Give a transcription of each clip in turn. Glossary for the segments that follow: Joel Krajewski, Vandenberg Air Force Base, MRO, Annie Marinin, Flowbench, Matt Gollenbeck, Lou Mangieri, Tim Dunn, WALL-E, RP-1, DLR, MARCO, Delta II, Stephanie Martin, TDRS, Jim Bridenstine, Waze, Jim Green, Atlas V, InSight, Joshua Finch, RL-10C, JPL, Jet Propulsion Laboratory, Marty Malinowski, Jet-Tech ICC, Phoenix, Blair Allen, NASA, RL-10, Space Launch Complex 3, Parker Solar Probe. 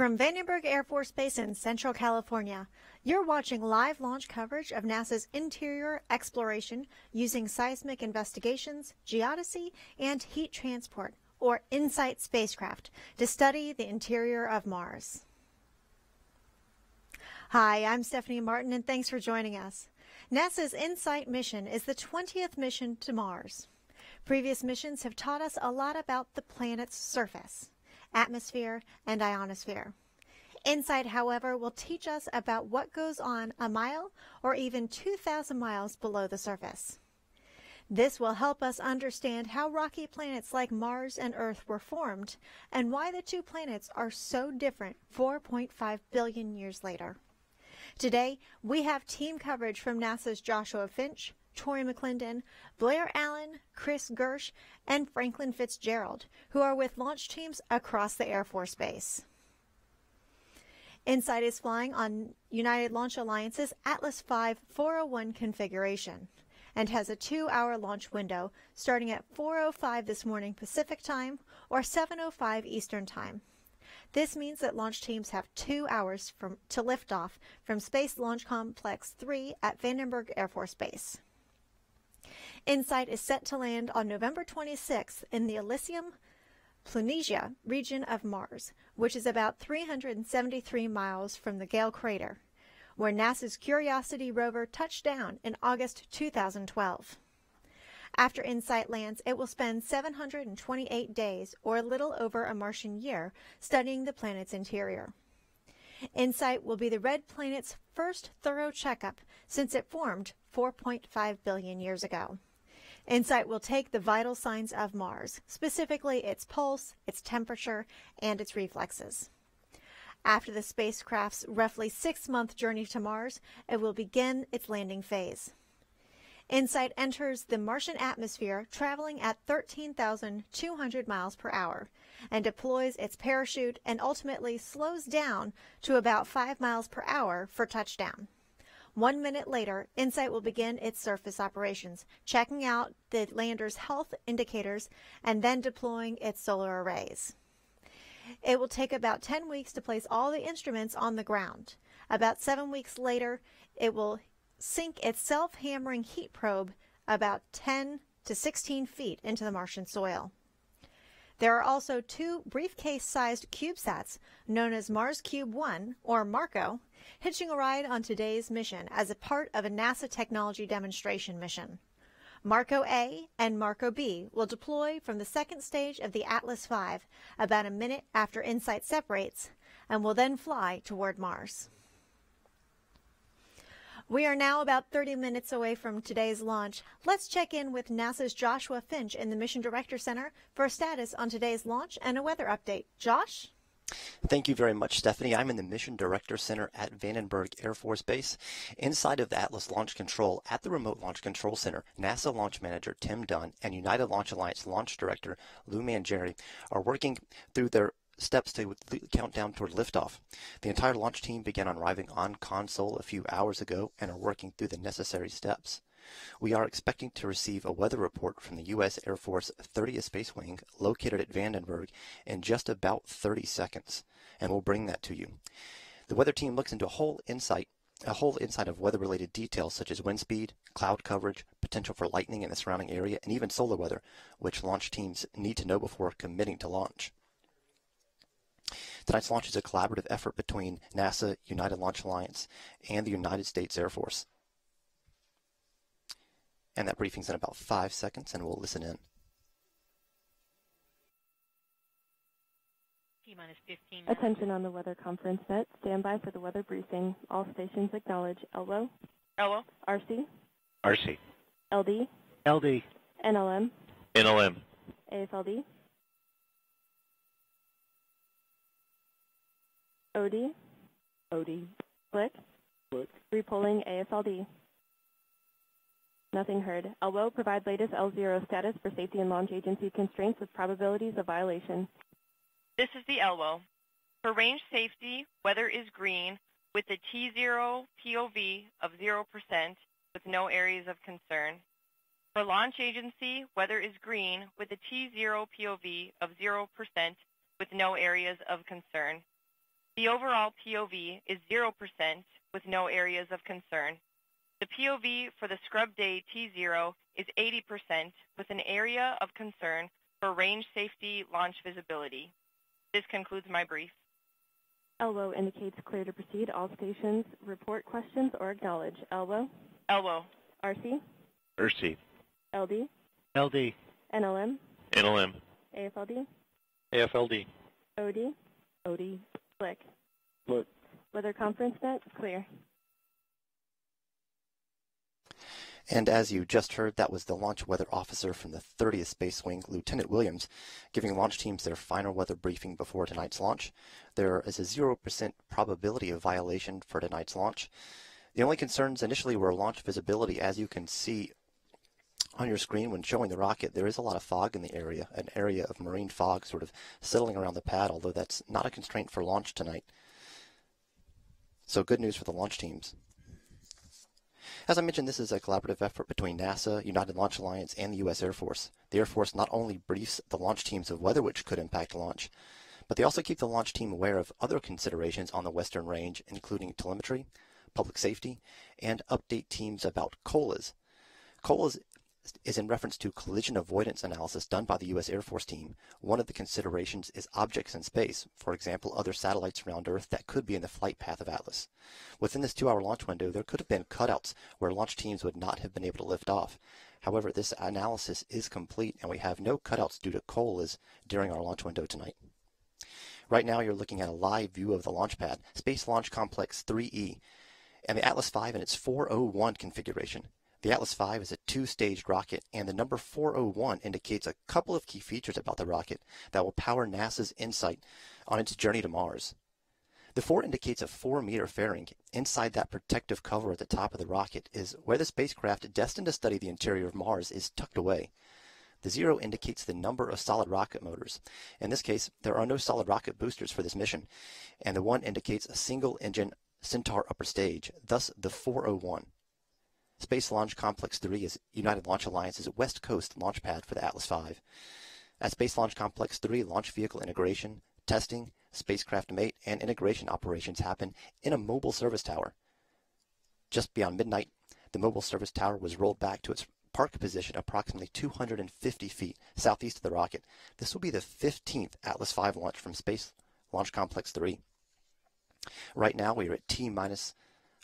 From Vandenberg Air Force Base in Central California, you're watching live launch coverage of NASA's interior exploration using seismic investigations, geodesy, and heat transport, or InSight spacecraft, to study the interior of Mars. Hi, I'm Stephanie Martin, and thanks for joining us. NASA's InSight mission is the 20th mission to Mars. Previous missions have taught us a lot about the planet's surface, atmosphere, and ionosphere. InSight, however, will teach us about what goes on a mile or even 2,000 miles below the surface. This will help us understand how rocky planets like Mars and Earth were formed and why the two planets are so different 4.5 billion years later. Today, we have team coverage from NASA's Joshua Finch, Tory McClendon, Blair Allen, Chris Gersh, and Franklin Fitzgerald, who are with launch teams across the Air Force Base. InSight is flying on United Launch Alliance's Atlas V 401 configuration and has a 2-hour launch window starting at 4:05 this morning Pacific Time or 7:05 Eastern Time. This means that launch teams have 2 hours to lift off from Space Launch Complex 3 at Vandenberg Air Force Base. InSight is set to land on November 26th in the Elysium Planitia region of Mars, which is about 373 miles from the Gale Crater, where NASA's Curiosity rover touched down in August 2012. After InSight lands, it will spend 728 days, or a little over a Martian year, studying the planet's interior. InSight will be the Red Planet's first thorough checkup since it formed 4.5 billion years ago. InSight will take the vital signs of Mars, specifically its pulse, its temperature, and its reflexes. After the spacecraft's roughly 6-month journey to Mars, it will begin its landing phase. InSight enters the Martian atmosphere traveling at 13,200 miles per hour and deploys its parachute and ultimately slows down to about 5 miles per hour for touchdown. 1 minute later, InSight will begin its surface operations, checking out the lander's health indicators and then deploying its solar arrays. It will take about 10 weeks to place all the instruments on the ground. About 7 weeks later, it will sink its self-hammering heat probe about 10 to 16 feet into the Martian soil. There are also 2 briefcase-sized CubeSats, known as Mars Cube 1, or MARCO, hitching a ride on today's mission as a part of a NASA technology demonstration mission. MARCO A and MARCO B will deploy from the second stage of the Atlas V about a minute after InSight separates and will then fly toward Mars. We are now about 30 minutes away from today's launch. Let's check in with NASA's Joshua Finch in the Mission Director Center for a status on today's launch and a weather update. Josh? Thank you very much, Stephanie. I'm in the Mission Director Center at Vandenberg Air Force Base. Inside of the Atlas Launch Control at the Remote Launch Control Center, NASA Launch Manager Tim Dunn and United Launch Alliance Launch Director Lou Mangieri are working through their steps to count down toward liftoff. The entire launch team began arriving on console a few hours ago and are working through the necessary steps. We are expecting to receive a weather report from the U.S. Air Force 30th Space Wing, located at Vandenberg, in just about 30 seconds, and we'll bring that to you. The weather team looks into a whole insight of weather-related details such as wind speed, cloud coverage, potential for lightning in the surrounding area, and even solar weather, which launch teams need to know before committing to launch. Tonight's launch is a collaborative effort between NASA, United Launch Alliance, and the United States Air Force. And that briefing's in about 5 seconds, and we'll listen in. Attention on the weather conference set. Stand by for the weather briefing. All stations acknowledge LO. LO. RC. RC. LD. LD. NLM. NLM. AFLD. OD. OD. Flick. Flick. Repolling AFLD. Nothing heard. LWO, provide latest L0 status for safety and launch agency constraints with probabilities of violation. This is the LWO. For range safety, weather is green with a T0 POV of 0% with no areas of concern. For launch agency, weather is green with a T0 POV of 0% with no areas of concern. The overall POV is 0% with no areas of concern. The POV for the scrub day T0 is 80% with an area of concern for range safety launch visibility. This concludes my brief. Elbow indicates clear to proceed. All stations report questions or acknowledge. Elbow. Elbow. RC. RC. LD. LD. NLM. NLM. AFLD. AFLD. OD. OD. Flick. Flick. Weather conference net clear. And as you just heard, that was the launch weather officer from the 30th Space Wing, Lieutenant Williams, giving launch teams their final weather briefing before tonight's launch. There is a 0% probability of violation for tonight's launch. The only concerns initially were launch visibility. As you can see on your screen when showing the rocket, there is a lot of fog in the area, an area of marine fog sort of settling around the pad, although that's not a constraint for launch tonight. So good news for the launch teams. As I mentioned, this is a collaborative effort between NASA, United Launch Alliance, and the U.S. Air Force. The Air Force not only briefs the launch teams of weather which could impact launch, but they also keep the launch team aware of other considerations on the Western Range, including telemetry, public safety, and update teams about COLAs. COLAs is in reference to collision avoidance analysis done by the U.S. Air Force team. One of the considerations is objects in space, for example, other satellites around Earth that could be in the flight path of Atlas. Within this 2-hour launch window, there could have been cutouts where launch teams would not have been able to lift off. However, this analysis is complete, and we have no cutouts due to COLAs during our launch window tonight. Right now, you're looking at a live view of the launch pad, Space Launch Complex 3E, and the Atlas V in its 401 configuration. The Atlas V is a two-stage rocket, and the number 401 indicates a couple of key features about the rocket that will power NASA's InSight on its journey to Mars. The 4 indicates a 4-meter fairing. Inside that protective cover at the top of the rocket is where the spacecraft destined to study the interior of Mars is tucked away. The 0 indicates the number of solid rocket motors. In this case, there are no solid rocket boosters for this mission, and the 1 indicates a single-engine Centaur upper stage, thus the 401. Space Launch Complex 3 is United Launch Alliance's West Coast launch pad for the Atlas V. At Space Launch Complex 3, launch vehicle integration, testing, spacecraft mate, and integration operations happen in a mobile service tower. Just beyond midnight, the mobile service tower was rolled back to its park position approximately 250 feet southeast of the rocket. This will be the 15th Atlas V launch from Space Launch Complex 3. Right now, we are at T-minus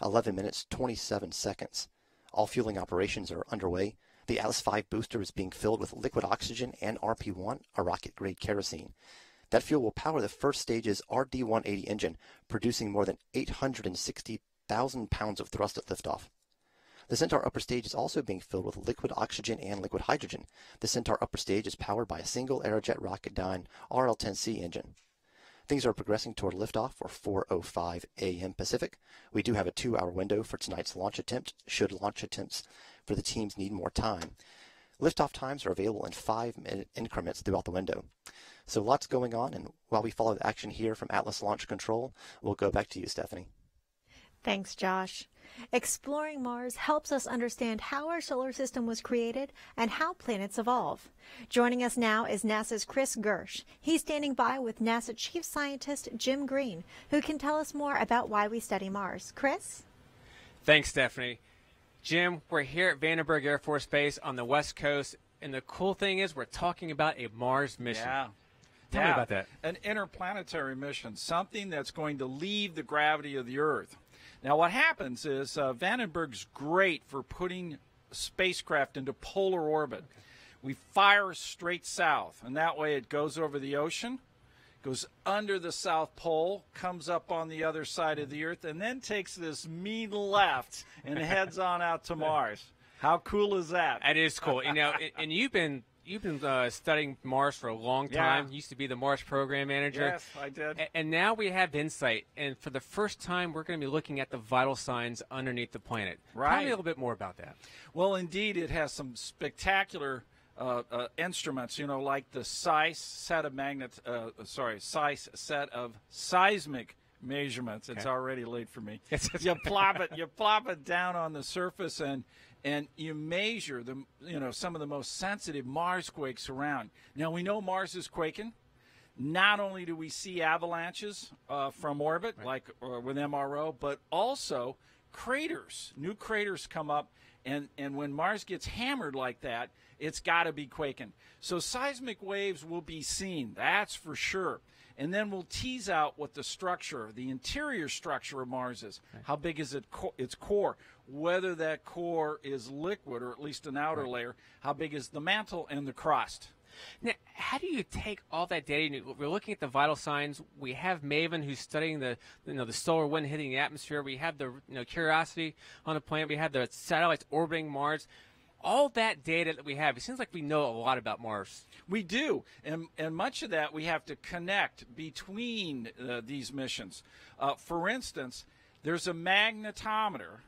11 minutes, 27 seconds. All fueling operations are underway. The Atlas V booster is being filled with liquid oxygen and RP-1, a rocket-grade kerosene. That fuel will power the first stage's RD-180 engine, producing more than 860,000 pounds of thrust at liftoff. The Centaur upper stage is also being filled with liquid oxygen and liquid hydrogen. The Centaur upper stage is powered by a single Aerojet Rocketdyne RL-10C engine. Things are progressing toward liftoff for 4:05 a.m. Pacific. We do have a 2-hour window for tonight's launch attempt, should launch attempts for the teams need more time. Liftoff times are available in 5-minute increments throughout the window. So lots going on, and while we follow the action here from Atlas Launch Control, we'll go back to you, Stephanie. Thanks, Josh. Exploring Mars helps us understand how our solar system was created and how planets evolve. Joining us now is NASA's Chris Gersh. He's standing by with NASA Chief Scientist Jim Green, who can tell us more about why we study Mars. Chris? Thanks, Stephanie. Jim, we're here at Vandenberg Air Force Base on the West Coast, and the cool thing is we're talking about a Mars mission. Yeah. Tell me about that. An interplanetary mission, something that's going to leave the gravity of the Earth. Now, what happens is Vandenberg's great for putting spacecraft into polar orbit. We fire straight south, and that way it goes over the ocean, goes under the South Pole, comes up on the other side of the Earth, and then takes this mean left and heads on out to Mars. How cool is that? That is cool. You know, and you've been studying Mars for a long time. Yeah. Used to be the Mars program manager. Yes, I did. And now we have InSight, and for the first time, we're going to be looking at the vital signs underneath the planet. Right. Tell me a little bit more about that. Well, indeed, it has some spectacular instruments. You know, like the SICE set of seismic measurements. Okay. It's already late for me. You plop it down on the surface and you measure the, some of the most sensitive Mars quakes around. Now, we know Mars is quaking. not only do we see avalanches from orbit, right, like with MRO, but also craters. New craters come up, and when Mars gets hammered like that, it's got to be quaking. So seismic waves will be seen, that's for sure. And then we'll tease out what the structure, the interior structure of Mars is. Right. How big is it, its core? Whether that core is liquid or at least an outer right. layer. How big is the mantle and the crust? Now, how do you take all that data? We're looking at the vital signs. We have MAVEN, who's studying the the solar wind hitting the atmosphere. We have the Curiosity on the planet. We have the satellites orbiting Mars. All that data that we have, it seems like we know a lot about Mars. We do, and much of that we have to connect between these missions. For instance, there's a magnetometer,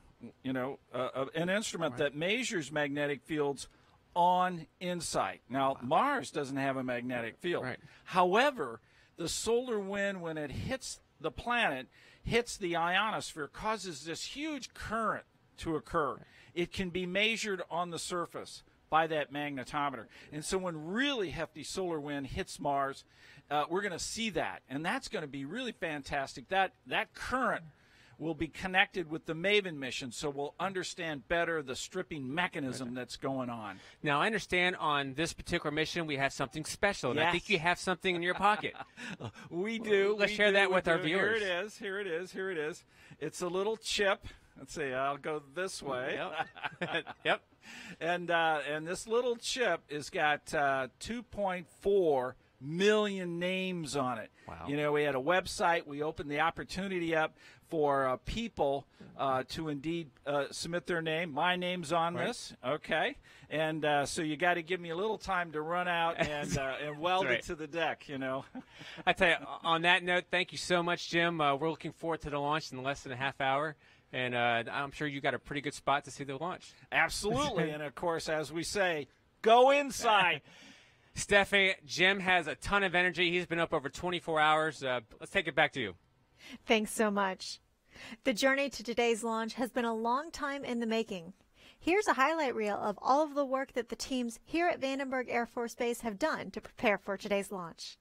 an instrument right. that measures magnetic fields on InSight. Now, wow. Mars doesn't have a magnetic field. Right. However, the solar wind, when it hits the planet, hits the ionosphere, causes this huge current to occur. Right. It can be measured on the surface by that magnetometer. And so when really hefty solar wind hits Mars, we're going to see that. And that's going to be really fantastic. That current will be connected with the MAVEN mission, so we'll understand better the stripping mechanism that's going on. Now, I understand on this particular mission we have something special, and yes. I think you have something in your pocket. We do. Let's share that with our viewers. Here it is. Here it is. Here it is. It's a little chip. Let's see. I'll go this way. Yep. Yep. And this little chip has got 2.4 million names on it. Wow. We had a website. We opened the opportunity up for people to indeed submit their name. My name's on right. this, okay? And so you got to give me a little time to run out and weld right. it to the deck, I tell you, on that note, thank you so much, Jim. We're looking forward to the launch in less than a half hour. And I'm sure you got a pretty good spot to see the launch. Absolutely. And, of course, as we say, go inside. Stephanie, Jim has a ton of energy. He's been up over 24 hours. Let's take it back to you. Thanks so much. The journey to today's launch has been a long time in the making. Here's a highlight reel of all of the work that the teams here at Vandenberg Air Force Base have done to prepare for today's launch.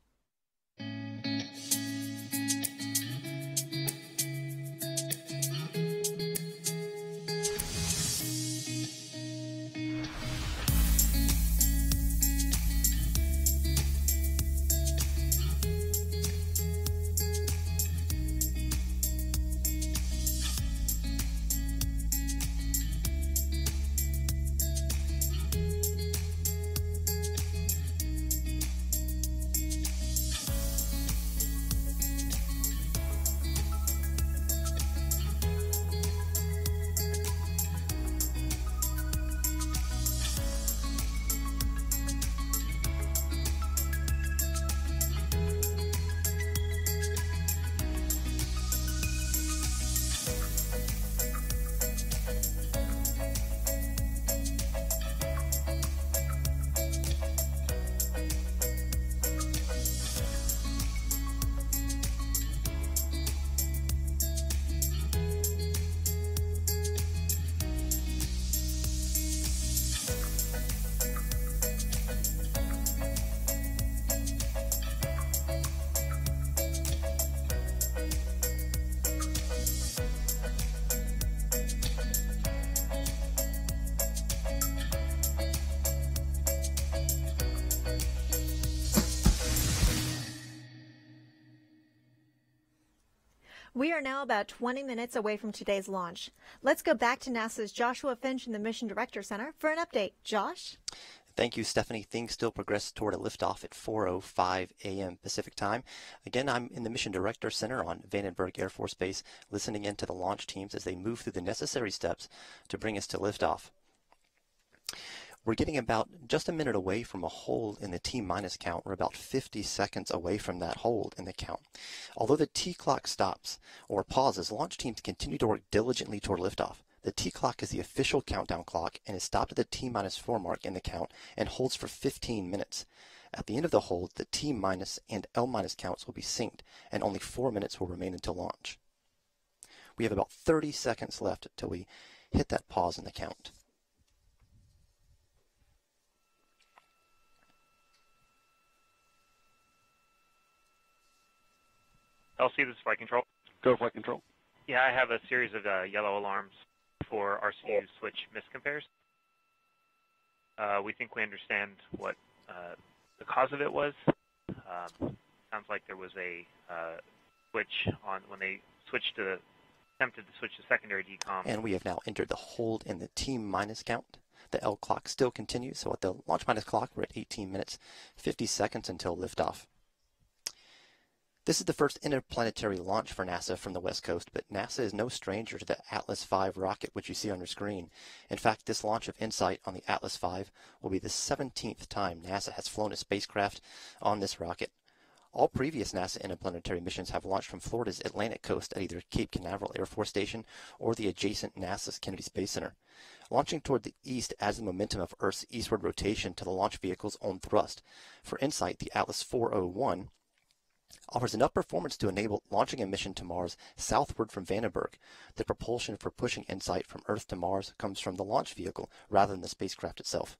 We are now about 20 minutes away from today's launch. Let's go back to NASA's Joshua Finch in the Mission Director Center for an update. Josh? Thank you, Stephanie. Things still progress toward a liftoff at 4:05 a.m. Pacific time. Again, I'm in the Mission Director Center on Vandenberg Air Force Base, listening in to the launch teams as they move through the necessary steps to bring us to liftoff. We're getting about just a minute away from a hold in the T-minus count. We're about 50 seconds away from that hold in the count. Although the T-clock stops or pauses, launch teams continue to work diligently toward liftoff. The T-clock is the official countdown clock and is stopped at the T-minus 4 mark in the count and holds for 15 minutes. At the end of the hold, the T-minus and L-minus counts will be synced, and only 4 minutes will remain until launch. We have about 30 seconds left till we hit that pause in the count. LC, this is Flight Control. Go to Flight Control. Yeah, I have a series of yellow alarms for RCU switch miscompares. We think we understand what the cause of it was. Sounds like there was a switch on when they switched to attempted to switch to secondary decom. And we have now entered the hold in the team minus count. The L clock still continues, so at the launch minus clock, we're at 18 minutes, 50 seconds until liftoff. This is the first interplanetary launch for NASA from the West Coast, but NASA is no stranger to the Atlas V rocket, which you see on your screen. In fact, this launch of InSight on the Atlas V will be the 17th time NASA has flown a spacecraft on this rocket. All previous NASA interplanetary missions have launched from Florida's Atlantic coast at either Cape Canaveral Air Force Station or the adjacent NASA's Kennedy Space Center. Launching toward the east adds the momentum of Earth's eastward rotation to the launch vehicle's own thrust. For InSight, the Atlas 401 offers enough performance to enable launching a mission to Mars southward from Vandenberg. The propulsion for pushing InSight from Earth to Mars comes from the launch vehicle rather than the spacecraft itself.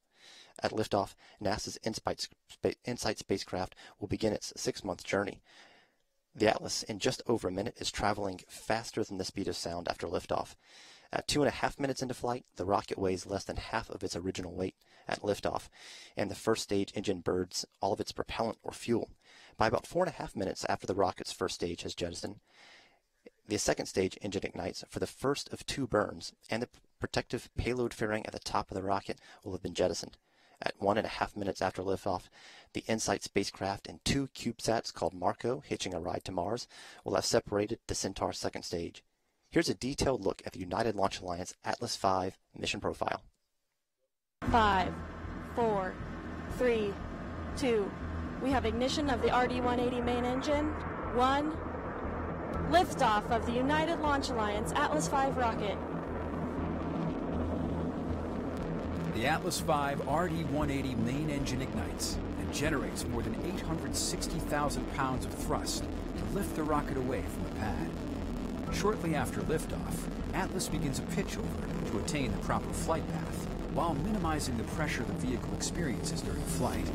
At liftoff, NASA's InSight spacecraft will begin its 6-month journey. The Atlas, in just over a minute, is traveling faster than the speed of sound after liftoff. At 2.5 minutes into flight, the rocket weighs less than half of its original weight at liftoff, and the first stage engine burns all of its propellant or fuel. By about 4.5 minutes after the rocket's first stage has jettisoned, the second stage engine ignites for the first of two burns, and the protective payload fairing at the top of the rocket will have been jettisoned. At 1.5 minutes after liftoff, the InSight spacecraft and two CubeSats called MARCO, hitching a ride to Mars, will have separated the Centaur second stage. Here's a detailed look at the United Launch Alliance Atlas V mission profile. 5, 4, 3, 2. We have ignition of the RD-180 main engine. 1. Liftoff of the United Launch Alliance Atlas V rocket. The Atlas V RD-180 main engine ignites and generates more than 860,000 pounds of thrust to lift the rocket away from the pad. Shortly after liftoff, Atlas begins a pitch over to attain the proper flight path while minimizing the pressure the vehicle experiences during flight.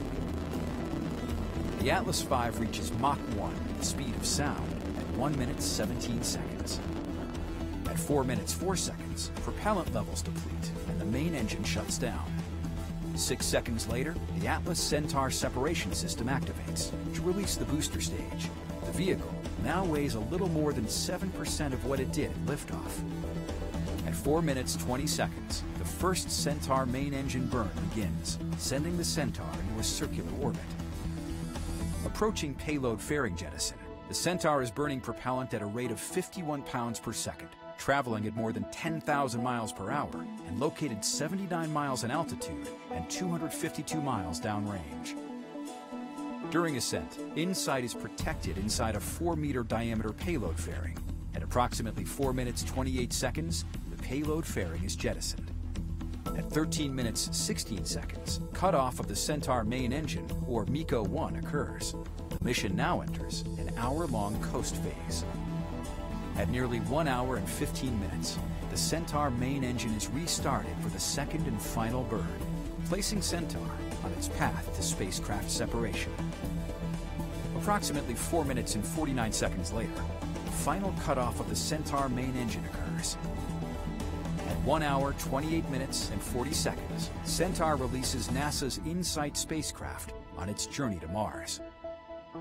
The Atlas V reaches Mach 1 at the speed of sound at 1 minute 17 seconds. At 4 minutes 4 seconds, propellant levels deplete and the main engine shuts down. 6 seconds later, the Atlas Centaur separation system activates to release the booster stage. The vehicle now weighs a little more than 7% of what it did at liftoff. At 4 minutes 20 seconds, the first Centaur main engine burn begins, sending the Centaur into a circular orbit. Approaching payload fairing jettison, the Centaur is burning propellant at a rate of 51 pounds per second, traveling at more than 10,000 miles per hour and located 79 miles in altitude and 252 miles downrange. During ascent, InSight is protected inside a 4-meter diameter payload fairing. At approximately 4 minutes 28 seconds, the payload fairing is jettisoned. At 13 minutes 16 seconds, cutoff of the Centaur main engine, or MECO-1, occurs. The mission now enters an hour-long coast phase. At nearly 1 hour and 15 minutes, the Centaur main engine is restarted for the second and final burn, placing Centaur on its path to spacecraft separation. Approximately 4 minutes and 49 seconds later, the final cutoff of the Centaur main engine occurs. At 1 hour, 28 minutes and 40 seconds, Centaur releases NASA's InSight spacecraft on its journey to Mars.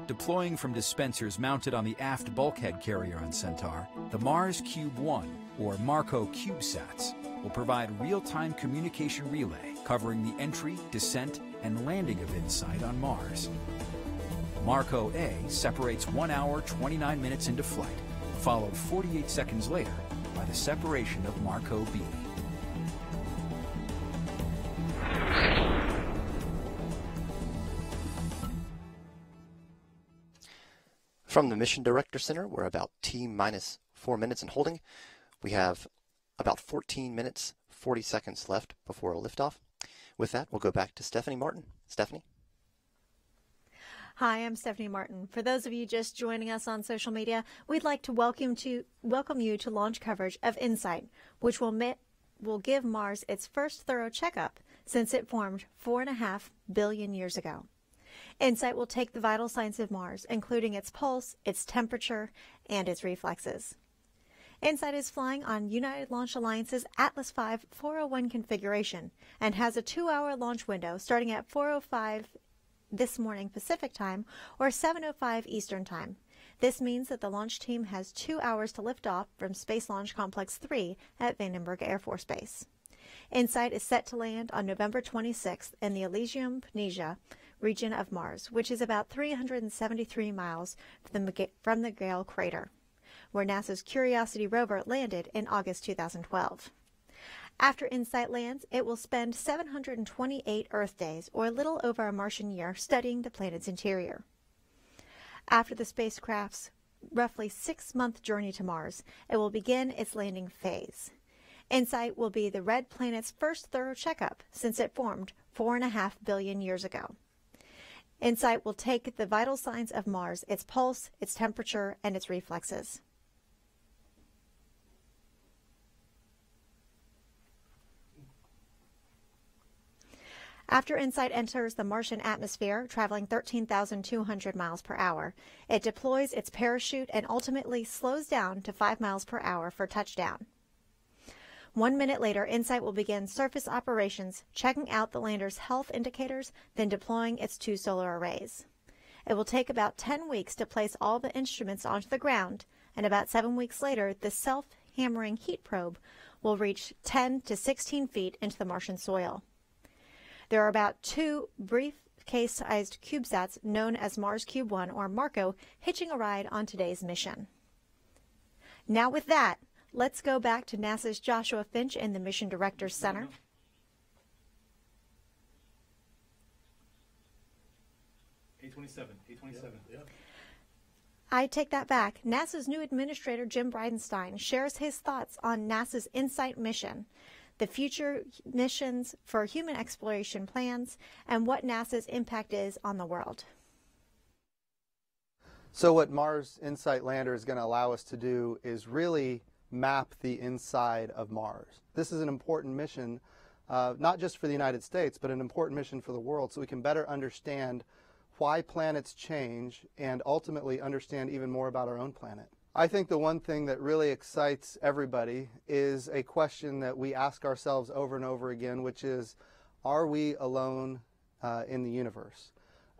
Deploying from dispensers mounted on the aft bulkhead carrier on Centaur, the Mars Cube 1, or MARCO CubeSats, will provide real-time communication relay covering the entry, descent, and landing of InSight on Mars. MARCO A separates 1 hour 29 minutes into flight, followed 48 seconds later by the separation of MARCO B. From the Mission Director Center, we're about T minus 4 minutes and holding. We have about 14 minutes, 40 seconds left before a liftoff. With that, we'll go back to Stephanie Martin. Stephanie? Hi, I'm Stephanie Martin. For those of you just joining us on social media, we'd like to welcome you to launch coverage of InSight, which will give Mars its first thorough checkup since it formed 4.5 billion years ago. InSight will take the vital signs of Mars, including its pulse, its temperature, and its reflexes. InSight is flying on United Launch Alliance's Atlas V 401 configuration and has a 2-hour launch window starting at 4:05 this morning Pacific Time or 7:05 Eastern Time. This means that the launch team has 2 hours to lift off from Space Launch Complex 3 at Vandenberg Air Force Base. InSight is set to land on November 26th in the Elysium Planitia region of Mars, which is about 373 miles from the Gale Crater, where NASA's Curiosity rover landed in August 2012. After InSight lands, it will spend 728 Earth days, or a little over a Martian year, studying the planet's interior. After the spacecraft's roughly 6-month journey to Mars, it will begin its landing phase. InSight will be the Red Planet's first thorough checkup since it formed 4.5 billion years ago. InSight will take the vital signs of Mars, its pulse, its temperature, and its reflexes. After InSight enters the Martian atmosphere, traveling 13,200 miles per hour, it deploys its parachute and ultimately slows down to 5 miles per hour for touchdown. 1 minute later, InSight will begin surface operations, checking out the lander's health indicators, then deploying its 2 solar arrays. It will take about 10 weeks to place all the instruments onto the ground, and about 7 weeks later, the self-hammering heat probe will reach 10 to 16 feet into the Martian soil. There are about 2 briefcase-sized CubeSats known as Mars Cube 1 or MARCO hitching a ride on today's mission. Now with that, let's go back to NASA's Joshua Finch in the Mission Directors Center. A-27. Yeah. I take that back. NASA's new administrator, Jim Bridenstine, shares his thoughts on NASA's InSight mission, the future missions for human exploration plans, and what NASA's impact is on the world. So what Mars InSight lander is going to allow us to do is really map the inside of Mars. This is an important mission, not just for the United States, but an important mission for the world, so we can better understand why planets change and ultimately understand even more about our own planet. I think the one thing that really excites everybody is a question that we ask ourselves over and over again, which is, are we alone in the universe?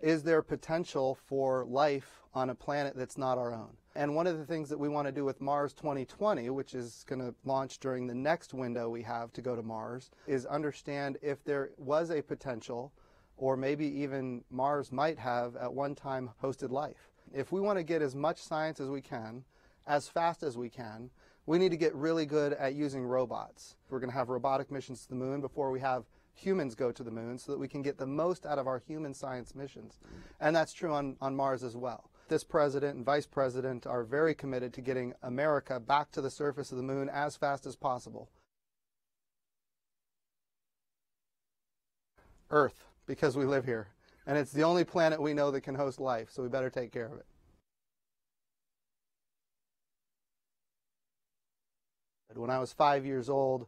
Is there potential for life on a planet that's not our own? And one of the things that we want to do with Mars 2020, which is going to launch during the next window we have to go to Mars, is understand if there was a potential, or maybe even Mars might have at one time hosted life. If we want to get as much science as we can, as fast as we can, we need to get really good at using robots. We're going to have robotic missions to the moon before we have humans go to the moon, so that we can get the most out of our human science missions. And that's true on Mars as well. This president and vice president are very committed to getting America back to the surface of the moon as fast as possible. Earth, because we live here, and it's the only planet we know that can host life, so we better take care of it. When I was 5 years old,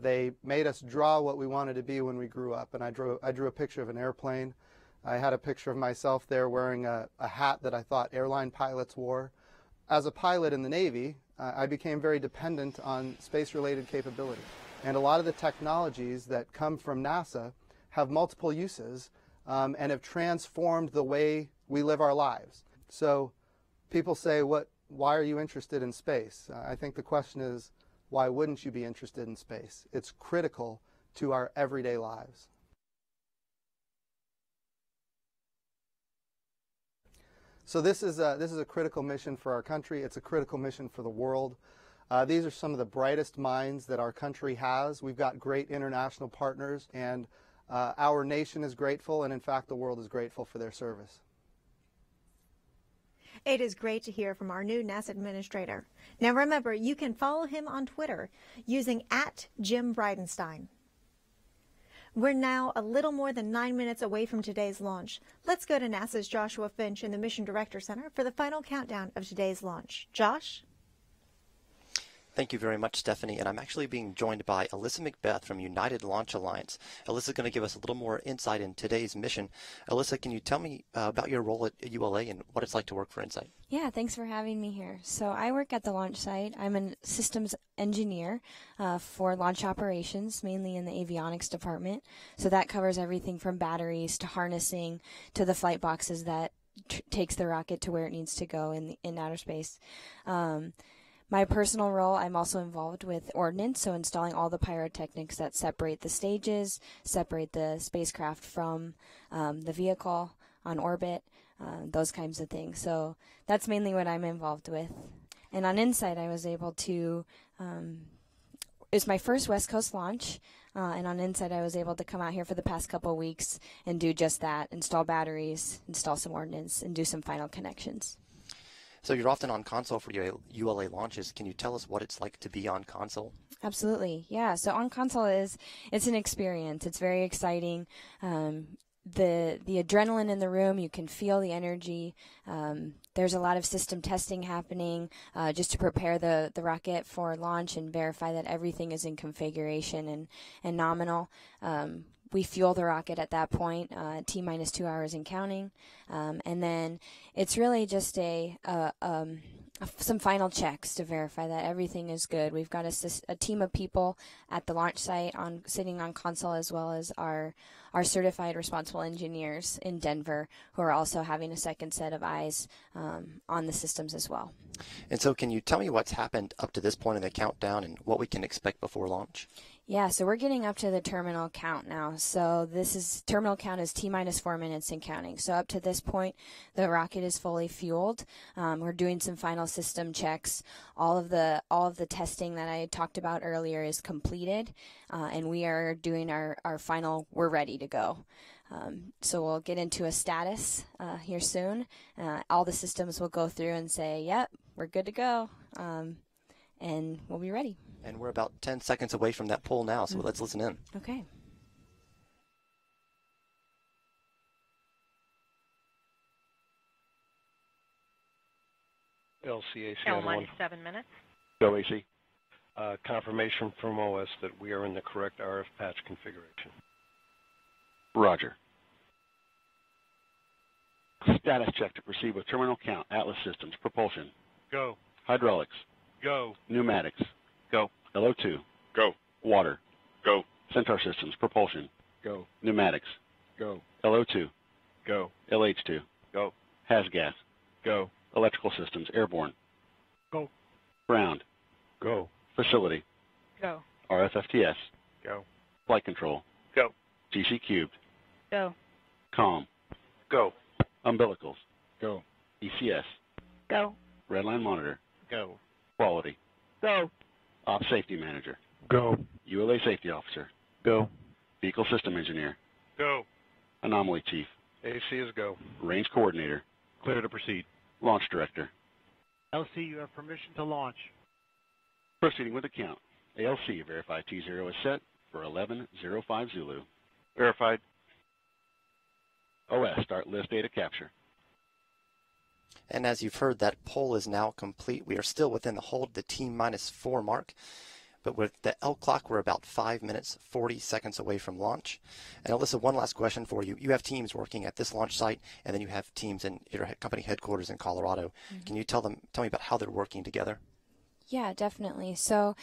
they made us draw what we wanted to be when we grew up, and I drew a picture of an airplane. I had a picture of myself there wearing a hat that I thought airline pilots wore. As a pilot in the Navy, I became very dependent on space-related capability. And a lot of the technologies that come from NASA have multiple uses and have transformed the way we live our lives. So people say, why are you interested in space? I think the question is, why wouldn't you be interested in space? It's critical to our everyday lives. So this is a critical mission for our country. It's a critical mission for the world. These are some of the brightest minds that our country has. We've got great international partners, and our nation is grateful, and in fact, the world is grateful for their service. It is great to hear from our new NASA administrator. Now remember, you can follow him on Twitter using @JimBridenstine. We're now a little more than 9 minutes away from today's launch. Let's go to NASA's Joshua Finch in the Mission Director Center for the final countdown of today's launch. Josh? Thank you very much, Stephanie. And I'm actually being joined by Alyssa Macbeth from United Launch Alliance. Alyssa's going to give us a little more insight in today's mission. Alyssa, can you tell me about your role at ULA and what it's like to work for InSight? Yeah, thanks for having me here. So I work at the launch site. I'm a systems engineer for launch operations, mainly in the avionics department. So that covers everything from batteries to harnessing to the flight boxes that takes the rocket to where it needs to go in outer space. My personal role, I'm also involved with ordnance, so installing all the pyrotechnics that separate the stages, separate the spacecraft from the vehicle on orbit, those kinds of things. So that's mainly what I'm involved with. And on InSight, I was able to, it was my first West Coast launch, and on InSight, I was able to come out here for the past couple of weeks and do just that, install batteries, install some ordnance, and do some final connections. So you're often on console for ULA launches. Can you tell us what it's like to be on console? Absolutely, yeah. So on console it's an experience. It's very exciting. The adrenaline in the room, you can feel the energy. There's a lot of system testing happening just to prepare the rocket for launch and verify that everything is in configuration and nominal. We fuel the rocket at that point, T-minus 2 hours and counting. And then it's really just some final checks to verify that everything is good. We've got a team of people at the launch site sitting on console, as well as our certified responsible engineers in Denver, who are also having a second set of eyes on the systems as well. And so can you tell me what's happened up to this point in the countdown and what we can expect before launch? Yeah, so we're getting up to the terminal count now. So this is, terminal count is T-minus 4 minutes and counting. So up to this point, the rocket is fully fueled. We're doing some final system checks. All of the testing that I talked about earlier is completed, and we are doing our final, we're ready to go. So we'll get into a status here soon. All the systems will go through and say, yep, we're good to go, and we'll be ready. And we're about 10 seconds away from that pull now, so let's listen in. Okay. LCAC L-minus 7 minutes. Go AC. Confirmation from OS that we are in the correct RF patch configuration. Roger. Status check to proceed with terminal count. Atlas systems. Propulsion. Go. Hydraulics. Go. Pneumatics. Go. LO2. Go. Water. Go. Centaur systems. Propulsion. Go. Pneumatics. Go. LO2. Go. LH2. Go. Hasgas. Go. Electrical systems. Airborne. Go. Ground. Go. Facility. Go. RFFTS. Go. Flight control. Go. GC cubed. Go. Calm. Go. Umbilicals. Go. ECS. Go. Redline monitor. Go. Quality. Go. Ops safety manager. Go. ULA safety officer. Go. Vehicle system engineer. Go. Anomaly chief. AC is go. Range coordinator. Clear to proceed. Launch director. LC, you have permission to launch. Proceeding with the count. ALC, verify T0 is set for 1105 Zulu. Verified. OS, start list data capture. And as you've heard, that poll is now complete. We are still within the hold, the T-minus 4 mark, but with the L clock, we're about 5 minutes, 40 seconds away from launch. And Alyssa, one last question for you. You have teams working at this launch site, and then you have teams in your company headquarters in Colorado. Can you tell me about how they're working together? Yeah, definitely. So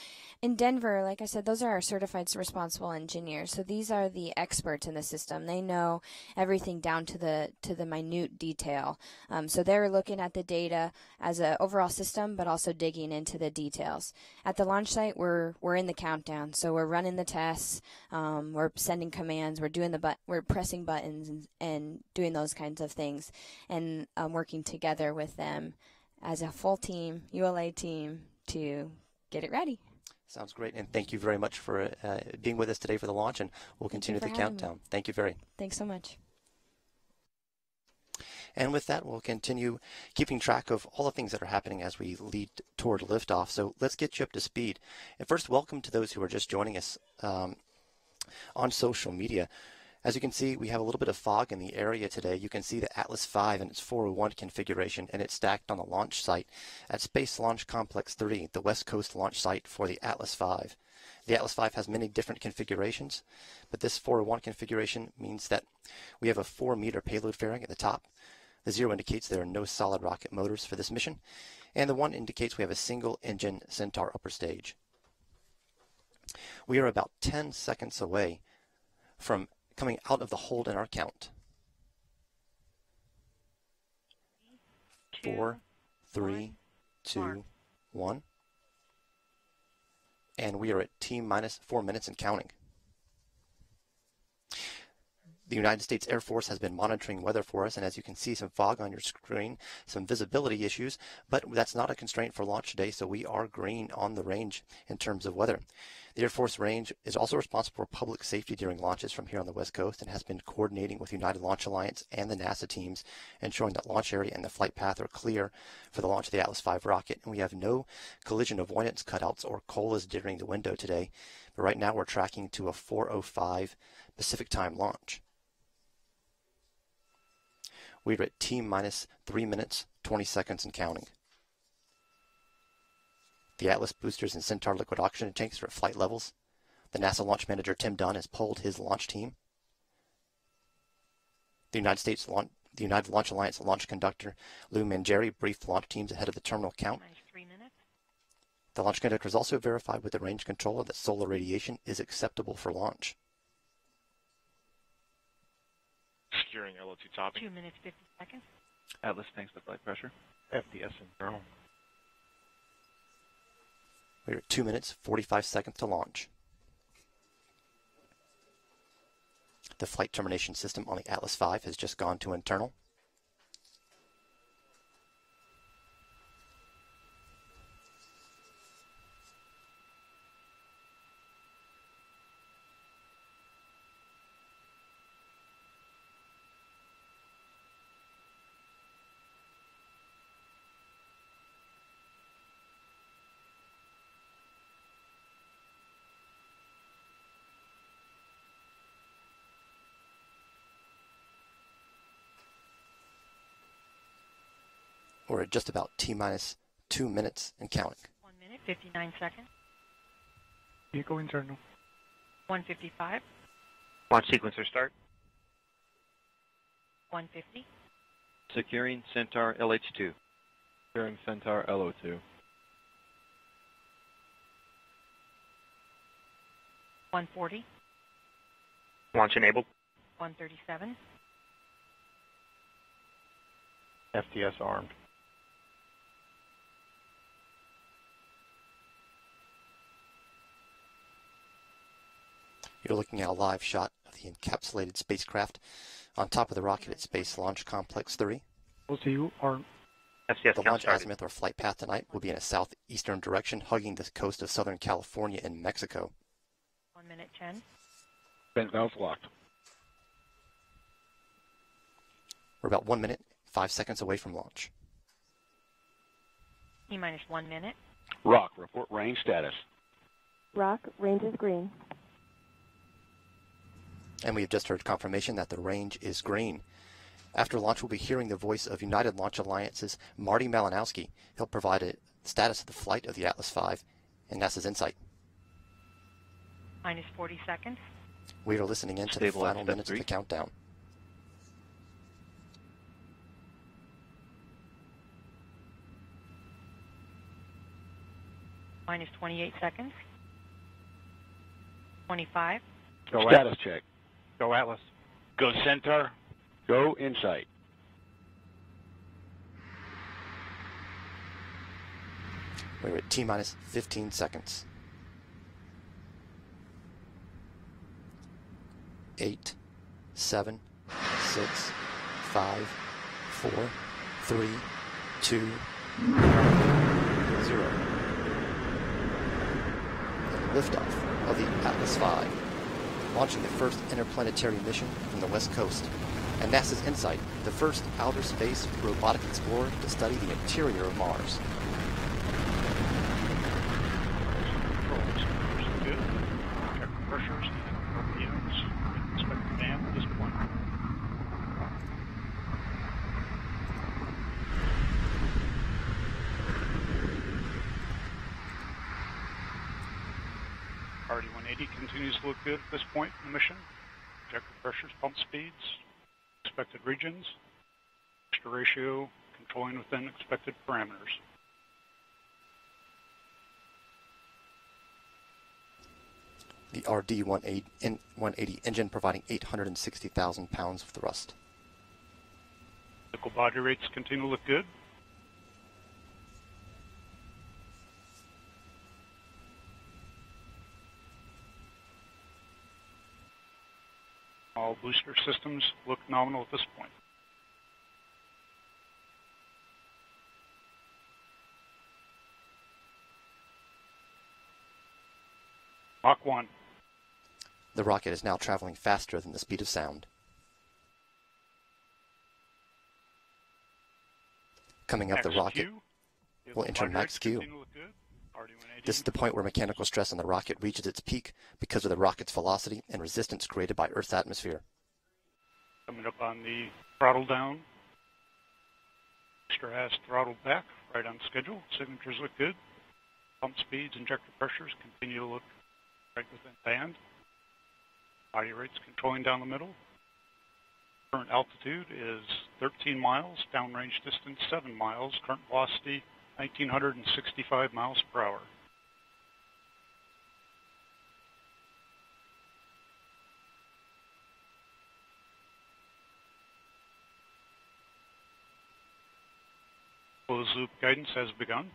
in Denver, like I said, those are our certified responsible engineers. So these are the experts in the system. They know everything down to the minute detail. So they're looking at the data as an overall system, but also digging into the details. At the launch site, we're in the countdown. So we're running the tests, we're sending commands, we're pressing buttons and doing those kinds of things, and working together with them as a full team, ULA team, to get it ready. Sounds great, and thank you very much for being with us today for the launch, and we'll continue the countdown. Thank you, Barry. Thanks so much. And with that, we'll continue keeping track of all the things that are happening as we lead toward liftoff. So let's get you up to speed. And first, welcome to those who are just joining us on social media. As you can see, we have a little bit of fog in the area today. You can see the Atlas V in its 401 configuration, and it's stacked on the launch site at Space Launch Complex 3, the West Coast launch site for the Atlas V. The Atlas V has many different configurations, but this 401 configuration means that we have a 4-meter payload fairing at the top. The 0 indicates there are no solid rocket motors for this mission, and the 1 indicates we have a single-engine Centaur upper stage. We are about 10 seconds away from coming out of the hold in our count. 4, 3, 2, 1. And we are at T minus 4 minutes and counting. The United States Air Force has been monitoring weather for us, and as you can see, some fog on your screen, some visibility issues, but that's not a constraint for launch today, so we are green on the range in terms of weather. The Air Force range is also responsible for public safety during launches from here on the West Coast and has been coordinating with United Launch Alliance and the NASA teams, ensuring that launch area and the flight path are clear for the launch of the Atlas V rocket. And we have no collision avoidance cutouts or COLAs during the window today, but right now we're tracking to a 4:05 Pacific time launch. We're at T minus 3 minutes, 20 seconds and counting. The Atlas boosters and Centaur liquid oxygen tanks are at flight levels. The NASA launch manager Tim Dunn has polled his launch team. The United Launch Alliance launch conductor Lou Mangieri briefed launch teams ahead of the terminal count. The launch conductor has also verified with the range controller that solar radiation is acceptable for launch. Securing LO2 topping. 2 minutes, 50 seconds. Atlas thanks to flight pressure. FDS internal. We're at 2 minutes, 45 seconds to launch. The flight termination system on the Atlas V has just gone to internal. We're at just about T minus 2 minutes and counting. 1 minute, 59 seconds. Vehicle internal. 155. Launch sequencer start. 150. Securing Centaur LH2. Securing Centaur LO2. 140. Launch enabled. 137. FTS armed. You're looking at a live shot of the encapsulated spacecraft on top of the rocket at Space Launch Complex 3. The launch azimuth or flight path tonight will be in a southeastern direction, hugging the coast of Southern California and Mexico. 1 minute, 10. Vent valve locked. We're about 1 minute, 5 seconds away from launch. T minus 1 minute. Rock, report range status. Rock, range is green. And we have just heard confirmation that the range is green. After launch, we'll be hearing the voice of United Launch Alliance's Marty Malinowski. He'll provide a status of the flight of the Atlas V and NASA's InSight. Minus 40 seconds. We are listening in to the final minutes of the countdown. Minus 28 seconds. 25. Go status check. Go Atlas. Go Centaur. Go InSight. We're at T minus 15 seconds. 8, 7, 6, 5, 4, 3, 2, 0. And liftoff of the Atlas V, launching the first interplanetary mission from the West Coast, and NASA's InSight, the first outer space robotic explorer to study the interior of Mars. RD-180 continues to look good at this point in the mission. Check the pressures, pump speeds, expected regions, pressure ratio, controlling within expected parameters. The RD-180 engine providing 860,000 pounds of thrust. Vehicle body rates continue to look good. All booster systems look nominal at this point. Mach 1. The rocket is now traveling faster than the speed of sound. Coming up, the rocket will enter max Q. This is the point where mechanical stress on the rocket reaches its peak because of the rocket's velocity and resistance created by Earth's atmosphere. Coming up on the throttle down. Extra has throttled back, right on schedule. Signatures look good. Pump speeds, injector pressures continue to look right within band. Body rates controlling down the middle. Current altitude is 13 miles, downrange distance 7 miles, current velocity 1,965 miles per hour. Closed loop guidance has begun.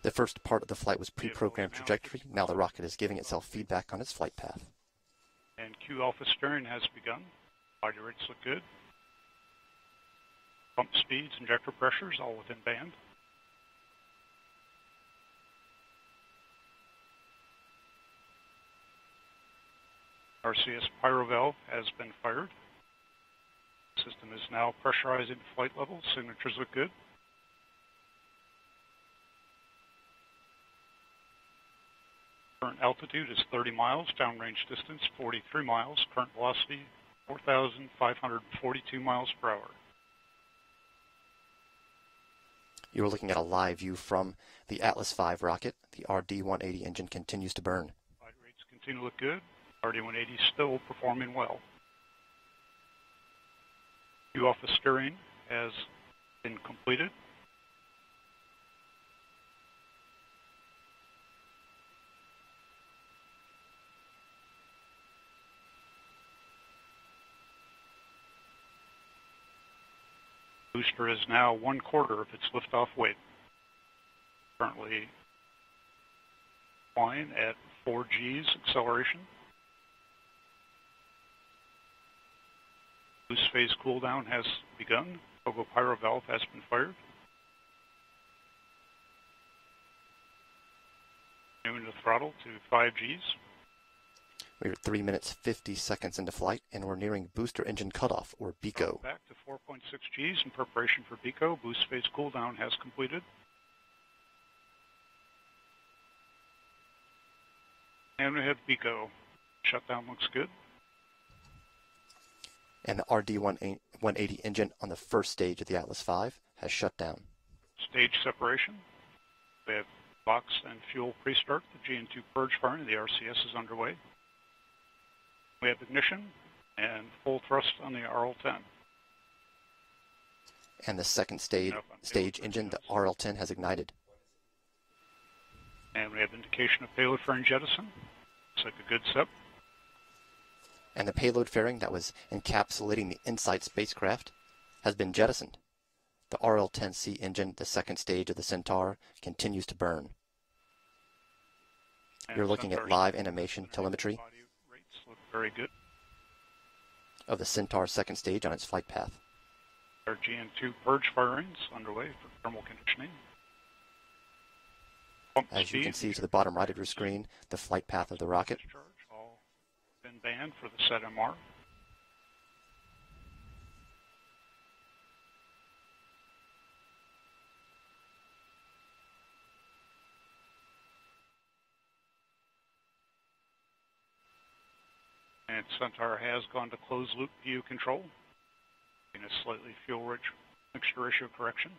The first part of the flight was pre-programmed trajectory. Now the rocket is giving itself feedback on its flight path. And Q alpha steering has begun. Body rates look good. Pump speeds, injector pressures, all within band. RCS pyro valve has been fired. System is now pressurizing flight level. Signatures look good. Current altitude is 30 miles, downrange distance 43 miles, current velocity 4,542 miles per hour. You are looking at a live view from the Atlas V rocket. The RD-180 engine continues to burn. Flight rates continue to look good. RD-180 still performing well. Q alpha steering has been completed. Booster is now 1/4 of its liftoff weight. Currently flying at 4 Gs acceleration. Loose phase cooldown has begun. Togo pyro valve has been fired. Continuing the throttle to 5 Gs. We're 3 minutes, 50 seconds into flight, and we're nearing booster engine cutoff, or BECO. Back to 4.6 Gs in preparation for BECO. Boost phase cooldown has completed. And we have BECO. Shutdown looks good. And the RD-180 engine on the first stage of the Atlas V has shut down. Stage separation. We have box and fuel pre-start. The GN2 purge firing. The RCS is underway. We have ignition and full thrust on the RL-10. And the second stage engine, the RL-10, has ignited. And we have indication of payload fairing jettison. Looks like a good SIP. And the payload fairing that was encapsulating the InSight spacecraft has been jettisoned. The RL-10C engine, the second stage of the Centaur, continues to burn. And you're looking at live animation telemetry. Very good. Of the Centaur second stage on its flight path. Our GN2 purge firings underway for thermal conditioning. As you can see to the bottom right of your screen, the flight path of the rocket. Discharge, all been banned for the set MR. And Centaur has gone to closed loop view control in a slightly fuel-rich mixture ratio correction.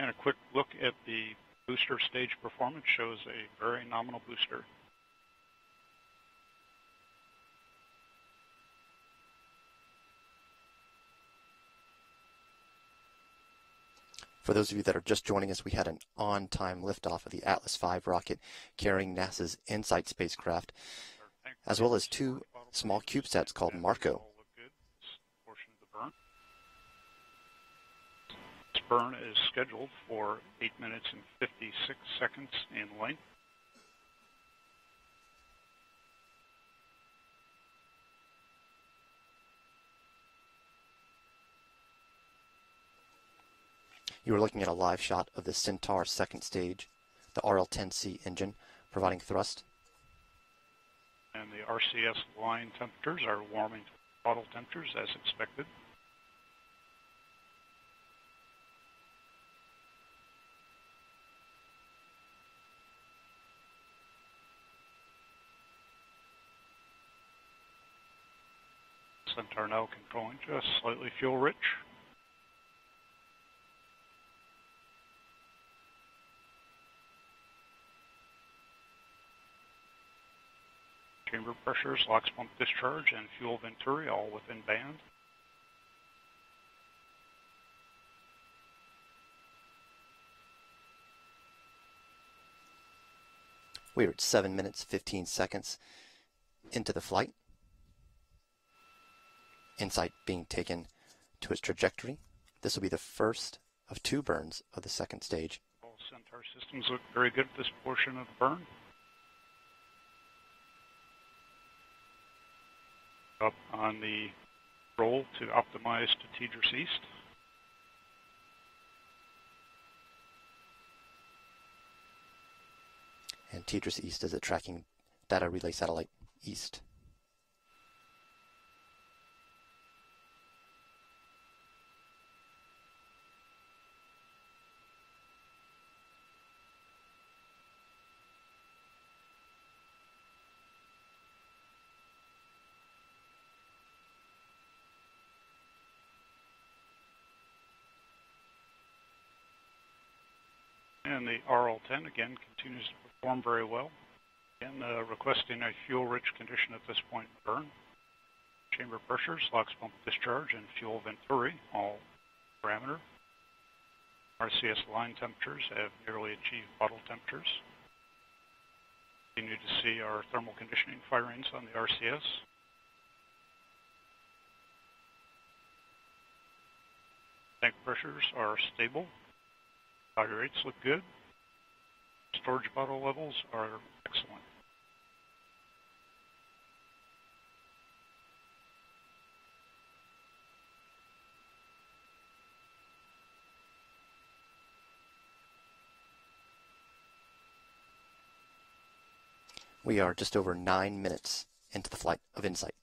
And a quick look at the booster stage performance shows a very nominal booster. For those of you that are just joining us, we had an on-time liftoff of the Atlas V rocket carrying NASA's InSight spacecraft, as well as two small CubeSats called MARCO. This burn is scheduled for 8 minutes and 56 seconds in length. You are looking at a live shot of the Centaur second stage, the RL-10C engine providing thrust. And the RCS line temperatures are warming to throttle temperatures as expected. Centaur now controlling just slightly fuel rich. Chamber pressures, LOX pump discharge, and fuel venturi all within band. We are at 7 minutes, 15 seconds into the flight. InSight being taken to its trajectory. This will be the first of two burns of the second stage. All Centaur systems look very good at this portion of the burn. Up on the roll to optimize to TDRS East. And TDRS East is a tracking data relay satellite east. And the RL-10 again continues to perform very well. Again, requesting a fuel-rich condition at this point in the burn. Chamber pressures, LOX pump discharge, and fuel venturi, all parameter. RCS line temperatures have nearly achieved bottle temperatures. Continue to see our thermal conditioning firings on the RCS. Tank pressures are stable. Body rates look good. Storage bottle levels are excellent. We are just over 9 minutes into the flight of InSight.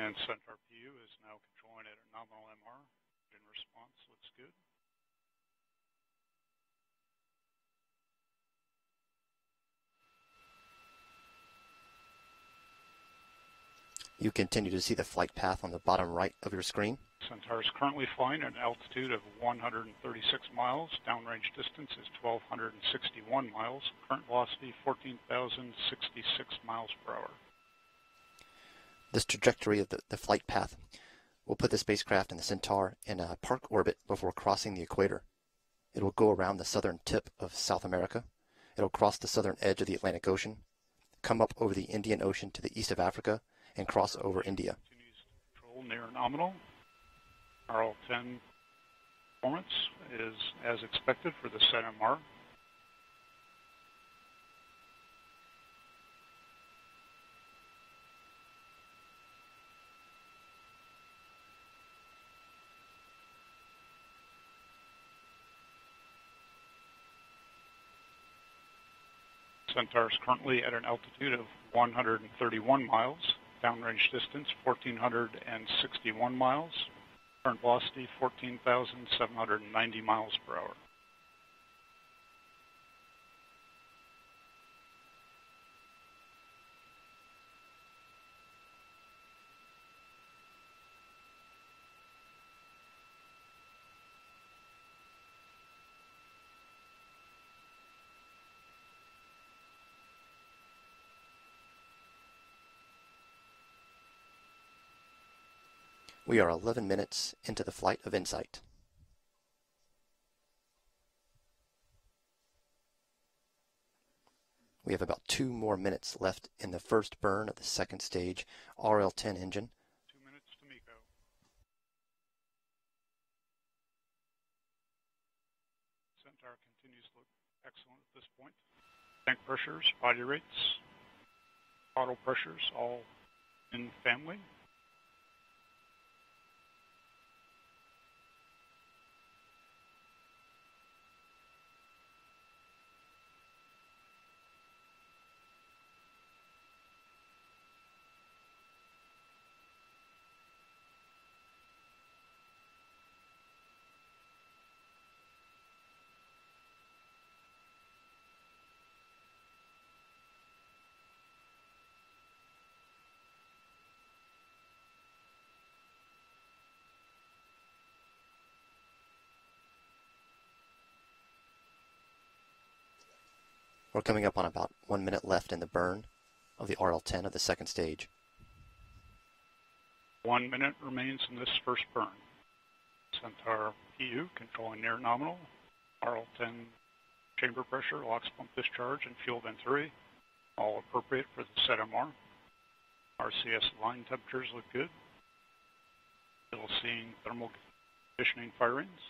And Centaur PU is now controlling at a nominal MR. In response, looks good. You continue to see the flight path on the bottom right of your screen. Centaur is currently flying at an altitude of 136 miles. Downrange distance is 1,261 miles. Current velocity, 14,066 miles per hour. This trajectory of the flight path will put the spacecraft and the Centaur in a park orbit before crossing the equator. It will go around the southern tip of South America. It will cross the southern edge of the Atlantic Ocean, come up over the Indian Ocean to the east of Africa, and cross over India. Continues to control near nominal. RL-10 performance is as expected for the set MR. Centaur is currently at an altitude of 131 miles. Downrange distance, 1,461 miles. Current velocity, 14,790 miles per hour. We are 11 minutes into the flight of InSight. We have about 2 more minutes left in the first burn of the second stage RL-10 engine. 2 minutes to Miko. Centaur continues to look excellent at this point. Tank pressures, body rates, auto pressures, all in family. We're coming up on about 1 minute left in the burn of the RL-10 of the second stage. 1 minute remains in this first burn. Centaur PU controlling near nominal. RL-10 chamber pressure, LOX pump discharge, and fuel vent 3, all appropriate for the set MR. RCS line temperatures look good. Still seeing thermal conditioning firings.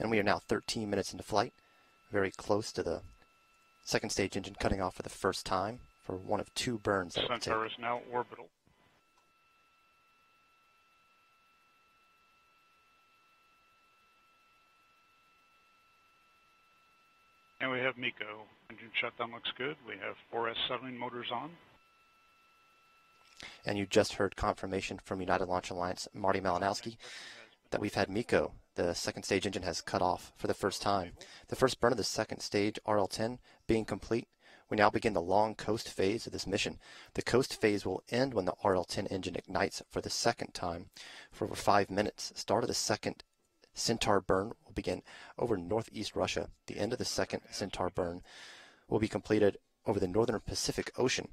And we are now 13 minutes into flight, very close to the second stage engine cutting off for the first time for one of 2 burns. That Centaur is now orbital. And we have Miko. Engine shutdown looks good. We have 4S settling motors on. And you just heard confirmation from United Launch Alliance, Marty Malinowski, that we've had Miko. The second stage engine has cut off for the first time. The first burn of the second stage RL-10 being complete, we now begin the long coast phase of this mission. The coast phase will end when the RL-10 engine ignites for the second time for over 5 minutes. Start of the second Centaur burn will begin over northeast Russia. The end of the second Centaur burn will be completed over the northern Pacific Ocean.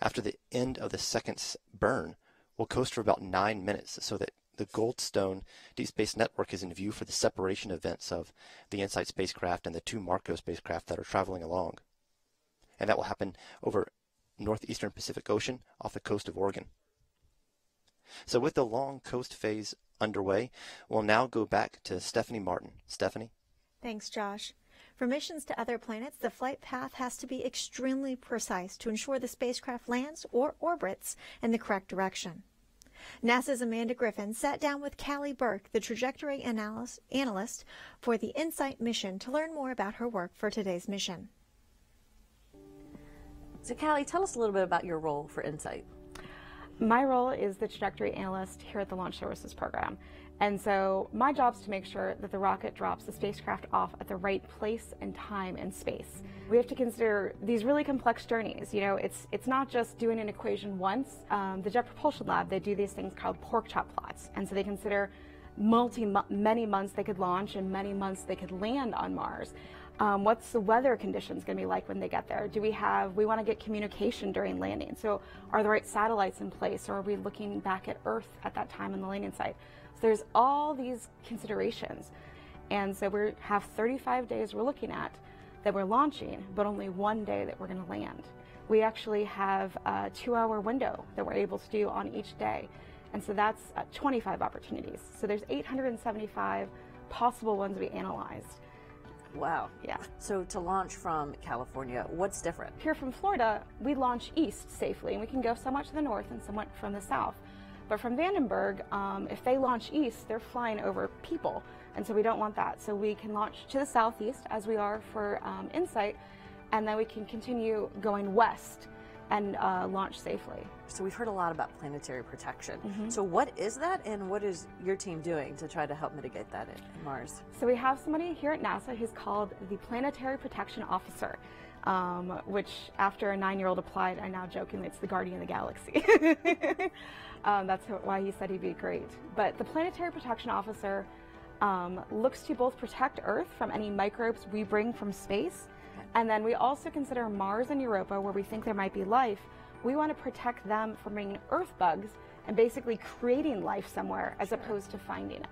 After the end of the second burn, we'll coast for about 9 minutes so that the Goldstone Deep Space Network is in view for the separation events of the InSight spacecraft and the 2 MARCO spacecraft that are traveling along. And that will happen over northeastern Pacific Ocean off the coast of Oregon. So with the long coast phase underway, we'll now go back to Stephanie Martin. Stephanie? Thanks, Josh. For missions to other planets, the flight path has to be extremely precise to ensure the spacecraft lands or orbits in the correct direction. NASA's Amanda Griffin sat down with Callie Burke, the trajectory analyst for the InSight mission, to learn more about her work for today's mission. So Callie, tell us a little bit about your role for InSight. My role is the trajectory analyst here at the Launch Services Program. And so my job is to make sure that the rocket drops the spacecraft off at the right place and time and space. We have to consider these really complex journeys. You know, it's not just doing an equation once. The Jet Propulsion Lab, they do these things called pork chop plots. And so they consider many months they could launch and many months they could land on Mars. What's the weather conditions going to be like when they get there? We want to get communication during landing. So are the right satellites in place, or are we looking back at Earth at that time on the landing site? There's all these considerations, and so we have 35 days we're looking at that we're launching, but only 1 day that we're going to land. We actually have a 2-hour window that we're able to do on each day, and so that's 25 opportunities. So there's 875 possible ones we analyzed. Wow. Yeah. So to launch from California, what's different? Here from Florida, we launch east safely, and we can go somewhat to the north and somewhat from the south. But from Vandenberg, if they launch east, they're flying over people, and so we don't want that. So we can launch to the southeast, as we are for InSight, and then we can continue going west and launch safely. So we've heard a lot about planetary protection. Mm-hmm. So what is that, and what is your team doing to try to help mitigate that in Mars? So we have somebody here at NASA who's called the Planetary Protection Officer, which after a 9-year-old applied, I now jokingly it's the Guardian of the Galaxy. That's why he said he'd be great. But the Planetary Protection Officer looks to both protect Earth from any microbes we bring from space, and then we also consider Mars and Europa, where we think there might be life. We want to protect them from bringing Earth bugs and basically creating life somewhere as opposed to finding it.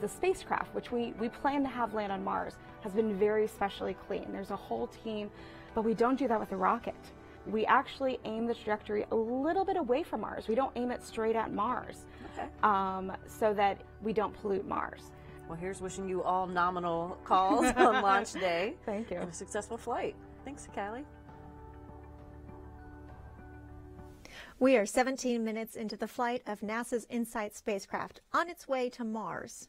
The spacecraft, which we plan to have land on Mars, has been very specially clean. There's a whole team, but we don't do that with a rocket. We actually aim the trajectory a little bit away from Mars. We don't aim it straight at Mars, so that we don't pollute Mars. Well, here's wishing you all nominal calls on launch day. Thank you. And a successful flight. Thanks, Callie. We are 17 minutes into the flight of NASA's InSight spacecraft on its way to Mars.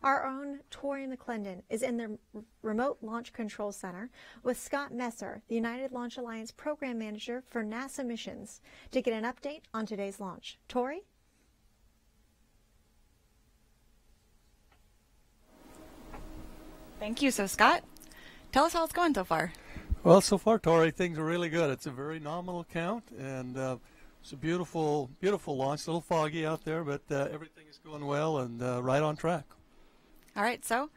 Our own Tori McClendon is in the Remote Launch Control Center with Scott Messer, the United Launch Alliance Program Manager for NASA Missions, to get an update on today's launch. Tori? Thank you. So, Scott, tell us how it's going so far. Well, so far, Tori, things are really good. It's a very nominal count, and it's a beautiful, beautiful launch. A little foggy out there, but everything is going well and right on track. All right. So,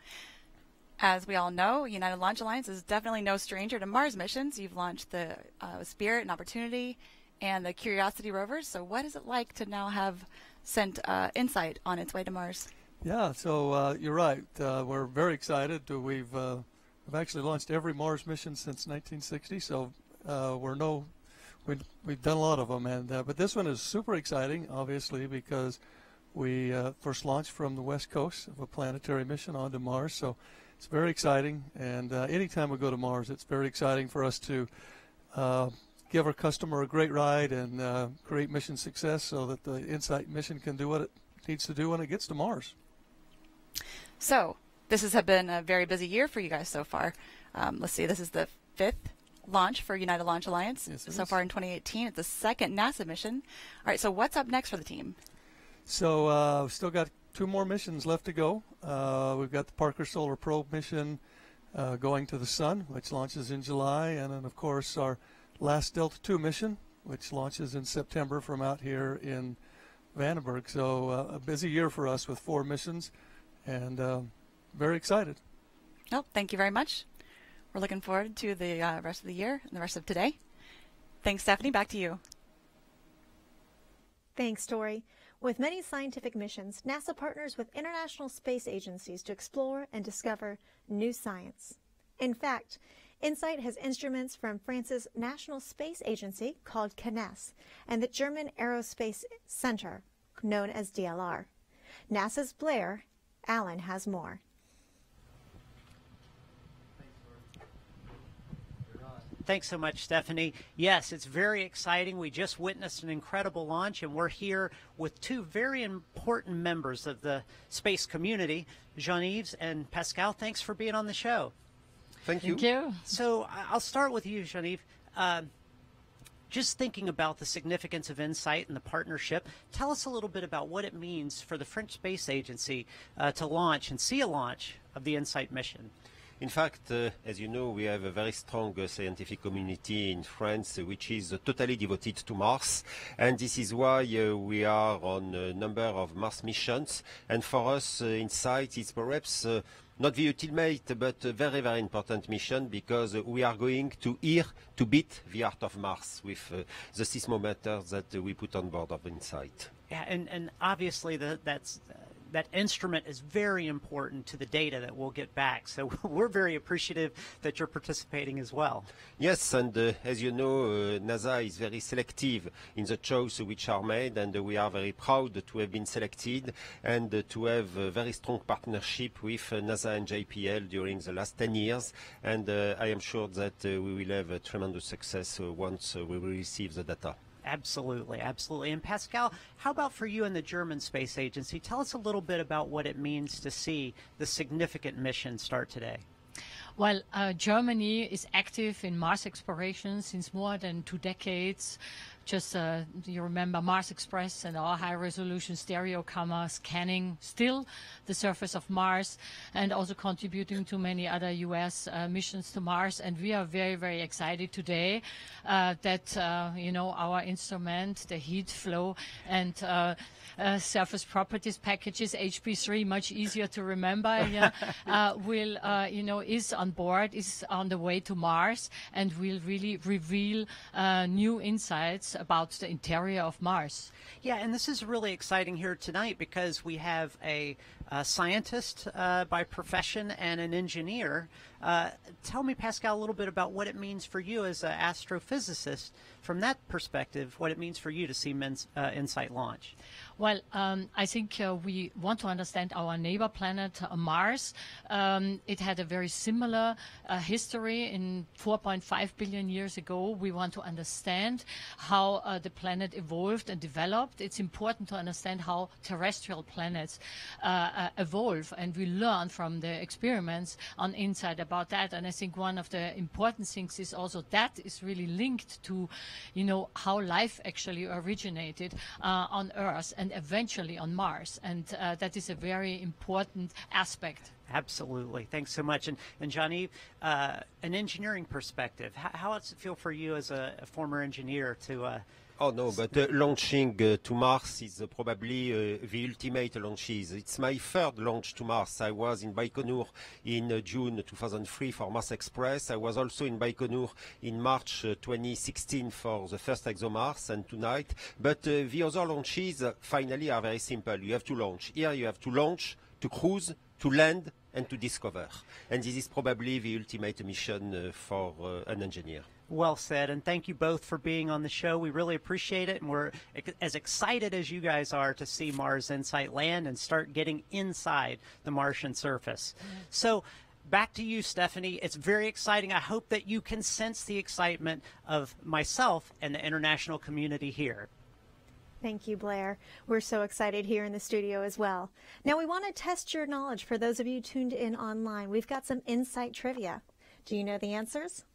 as we all know, United Launch Alliance is definitely no stranger to Mars missions. You've launched the Spirit and Opportunity and the Curiosity rovers. So, what is it like to now have sent InSight on its way to Mars? Yeah, so you're right. We're very excited. We've actually launched every Mars mission since 1960, so we've done a lot of them, and but this one is super exciting, obviously, because we first launched from the west coast of a planetary mission onto Mars. So it's very exciting, and anytime we go to Mars, it's very exciting for us to give our customer a great ride and create mission success, so that the InSight mission can do what it needs to do when it gets to Mars. So this has been a very busy year for you guys so far. Let's see, this is the 5th launch for United Launch Alliance so far in 2018. It's the 2nd NASA mission. All right, so what's up next for the team? So we've still got 2 more missions left to go. We've got the Parker Solar Probe mission going to the Sun, which launches in July, and then, of course, our last Delta II mission, which launches in September from out here in Vandenberg. So a busy year for us with 4 missions, and very excited. Well, thank you very much. We're looking forward to the rest of the year and the rest of today. Thanks, Stephanie. Back to you. Thanks, Tori. With many scientific missions, NASA partners with international space agencies to explore and discover new science. In fact, InSight has instruments from France's National Space Agency, called CNES, and the German Aerospace Center, known as DLR. NASA's Blair Allen has more. Thanks so much, Stephanie. Yes, it's very exciting. We just witnessed an incredible launch, and we're here with 2 very important members of the space community, Jean-Yves and Pascal. Thanks for being on the show. Thank you. Thank you. So I'll start with you, Jean-Yves. Just thinking about the significance of InSight and the partnership, tell us a little bit about what it means for the French Space Agency to launch and see a launch of the InSight mission. In fact, as you know, we have a very strong scientific community in France, which is totally devoted to Mars. And this is why we are on a number of Mars missions. And for us, InSight is perhaps not the ultimate, but a very, very important mission, because we are going to here to beat the heart of Mars with the seismometer that we put on board of InSight. Yeah, and obviously that instrument is very important to the data that we'll get back. So we're very appreciative that you're participating as well. Yes, and as you know, NASA is very selective in the choices which are made, and we are very proud to have been selected and to have a very strong partnership with NASA and JPL during the last 10 years. And I am sure that we will have a tremendous success once we will receive the data. Absolutely, absolutely. And Pascal, how about for you and the German Space Agency? Tell us a little bit about what it means to see the significant mission start today. Well, Germany is active in Mars exploration since more than 2 decades. Just, you remember Mars Express and our high-resolution stereo camera scanning still the surface of Mars, and also contributing to many other U.S. Missions to Mars. And we are very, very excited today that you know, our instrument, the heat flow and surface properties packages, HP3, much easier to remember, yeah, will you know, is on board, is on the way to Mars, and will really reveal new insights about the interior of Mars. Yeah, and this is really exciting here tonight because we have a scientist by profession and an engineer. Tell me, Pascal, a little bit about what it means for you as an astrophysicist, from that perspective, what it means for you to see InSight launch. Well, I think we want to understand our neighbor planet, Mars. It had a very similar history in 4.5 billion years ago. We want to understand how the planet evolved and developed. It's important to understand how terrestrial planets evolve, and we learn from the experiments on InSight about that. And I think one of the important things is also that is really linked to, you know, how life actually originated on Earth and eventually on Mars, and that is a very important aspect. Absolutely. Thanks so much. And Jean-Yves, an engineering perspective, how does it feel for you as a former engineer to... Oh no, but launching to Mars is probably the ultimate launches. It's my third launch to Mars. I was in Baikonur in June 2003 for Mars Express. I was also in Baikonur in March 2016 for the first ExoMars, and tonight. But the other launches finally are very simple. You have to launch. Here you have to launch, to cruise, to land, and to discover. And this is probably the ultimate mission for an engineer. Well said, and thank you both for being on the show. We really appreciate it, and we're as excited as you guys are to see Mars InSight land and start getting inside the Martian surface. So back to you, Stephanie. It's very exciting. I hope that you can sense the excitement of myself and the international community here. Thank you, Blair. We're so excited here in the studio as well. Now we want to test your knowledge for those of you tuned in online. We've got some InSight trivia. Do you know the answers?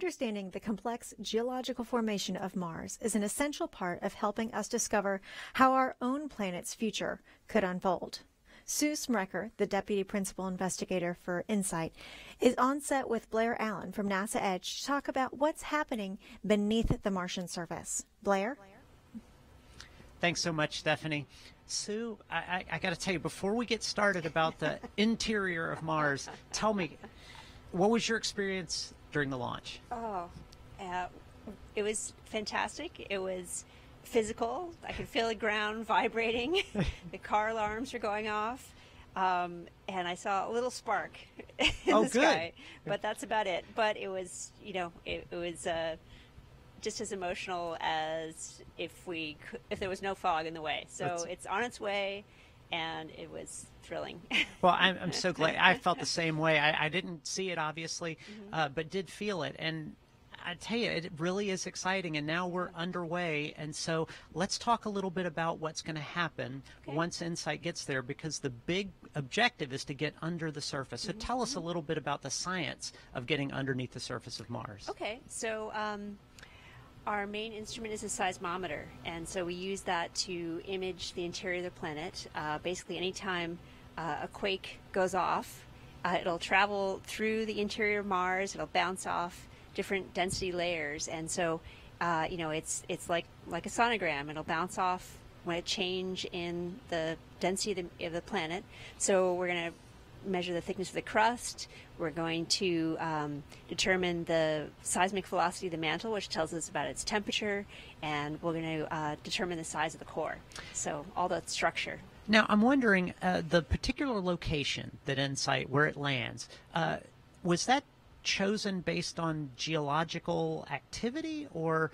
understanding the complex geological formation of Mars is an essential part of helping us discover how our own planet's future could unfold. Sue Smrecher, the Deputy Principal Investigator for InSight, is on set with Blair Allen from NASA EDGE to talk about what's happening beneath the Martian surface. Blair? Thanks so much, Stephanie. Sue, I got to tell you, before we get started about the interior of Mars, tell me, what was your experience during the launch? Oh, it was fantastic. It was physical. I could feel the ground vibrating. The car alarms were going off, and I saw a little spark in the sky. But that's about it. But it was, you know, it was just as emotional as if there was no fog in the way. So it's on its way, and it was thrilling. Well, I'm so glad. I felt the same way. I didn't see it obviously, but did feel it. And I tell you, it really is exciting, and now we're underway, and so let's talk a little bit about what's going to happen once InSight gets there, because the big objective is to get under the surface. So tell us a little bit about the science of getting underneath the surface of Mars. Okay, so our main instrument is a seismometer, and so we use that to image the interior of the planet. Basically, anytime a quake goes off, it'll travel through the interior of Mars, it'll bounce off different density layers, and so you know, it's like a sonogram. It'll bounce off when a change in the density of the planet. So we're going to measure the thickness of the crust. We're going to determine the seismic velocity of the mantle, which tells us about its temperature, and we're going to determine the size of the core. So all that structure. Now I'm wondering the particular location that InSight, where it lands, was that chosen based on geological activity, or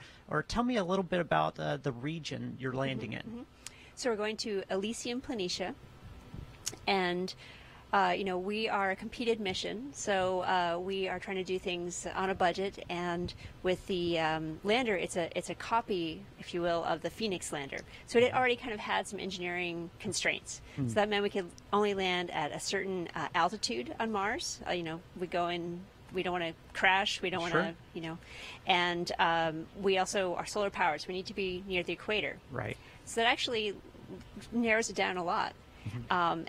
tell me a little bit about the region you're landing in. So we're going to Elysium Planitia, and you know, we are a competed mission, so we are trying to do things on a budget, and with the lander, it's a copy, if you will, of the Phoenix lander, so it already kind of had some engineering constraints. So that meant we could only land at a certain altitude on Mars. You know, we go in. We don't want to crash. We don't want to, you know, and we also are solar powered, so we need to be near the equator. Right. So that actually narrows it down a lot.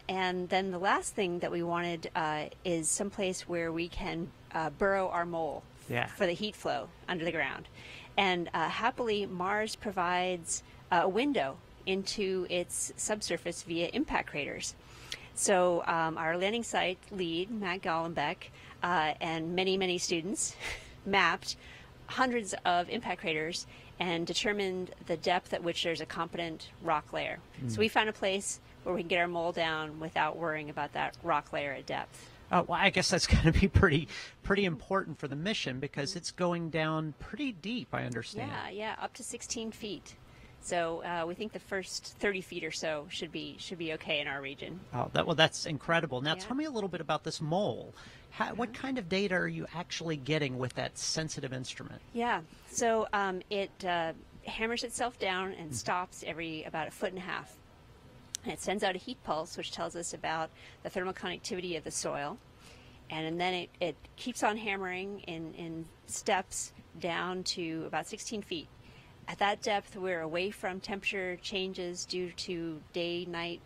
And then the last thing that we wanted is someplace where we can burrow our mole for the heat flow under the ground. And happily, Mars provides a window into its subsurface via impact craters. So our landing site lead, Matt Gollenbeck, and many students mapped hundreds of impact craters and determined the depth at which there's a competent rock layer. So we found a place where we can get our mole down without worrying about that rock layer at depth. Well, I guess that's going to be pretty important for the mission, because it's going down pretty deep, I understand. Yeah, up to 16 feet. So we think the first 30 feet or so should be okay in our region. Oh, well, that's incredible. Now, tell me a little bit about this mole. What kind of data are you actually getting with that sensitive instrument? Yeah, so it hammers itself down and stops every about 1.5 feet. And it sends out a heat pulse, which tells us about the thermal conductivity of the soil. And then it keeps on hammering in steps down to about 16 feet. At that depth, we're away from temperature changes due to day-night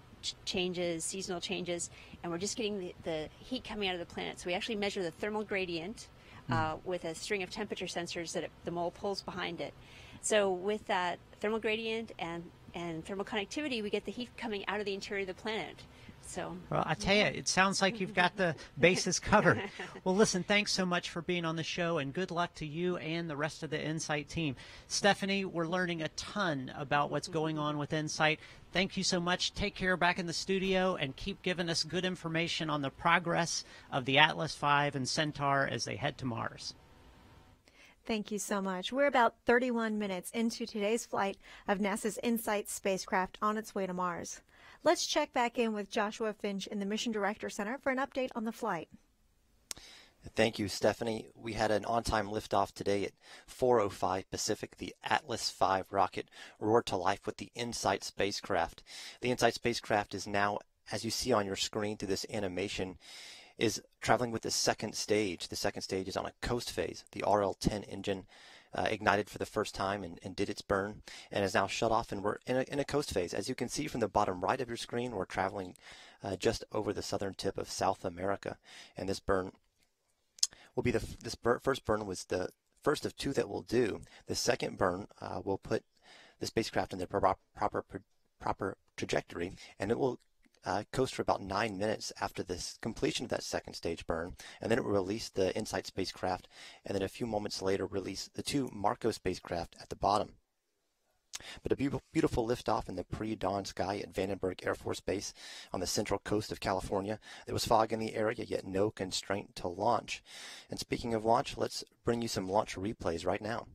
changes, seasonal changes, and we're just getting the heat coming out of the planet. So we actually measure the thermal gradient with a string of temperature sensors that the mole pulls behind it. So with that thermal gradient and thermal conductivity, we get the heat coming out of the interior of the planet. So, well, I tell you, it sounds like you've got the bases covered. Well, listen, thanks so much for being on the show, and good luck to you and the rest of the InSight team. Stephanie, we're learning a ton about what's going on with InSight. Thank you so much. Take care back in the studio, and keep giving us good information on the progress of the Atlas V and Centaur as they head to Mars. Thank you so much. We're about 31 minutes into today's flight of NASA's InSight spacecraft on its way to Mars. Let's check back in with Joshua Finch in the Mission Director Center for an update on the flight. Thank you, Stephanie. We had an on-time liftoff today at 4:05 Pacific. The Atlas V rocket roared to life with the InSight spacecraft. The InSight spacecraft is now, as you see on your screen through this animation, is traveling with the second stage. The second stage is on a coast phase. The RL-10 engine ignited for the first time and did its burn and is now shut off, and we're in a coast phase. As you can see from the bottom right of your screen, we're traveling just over the southern tip of South America, and this burn will be this first burn was the first of two that we'll do. The second burn will put the spacecraft in the proper trajectory, and it will coast for about 9 minutes after this completion of that second stage burn, and then it will release the InSight spacecraft, and then a few moments later release the two MARCO spacecraft at the bottom. But a beautiful liftoff in the pre-dawn sky at Vandenberg Air Force Base on the central coast of California. There was fog in the area, yet no constraint to launch. And speaking of launch, let's bring you some launch replays right now.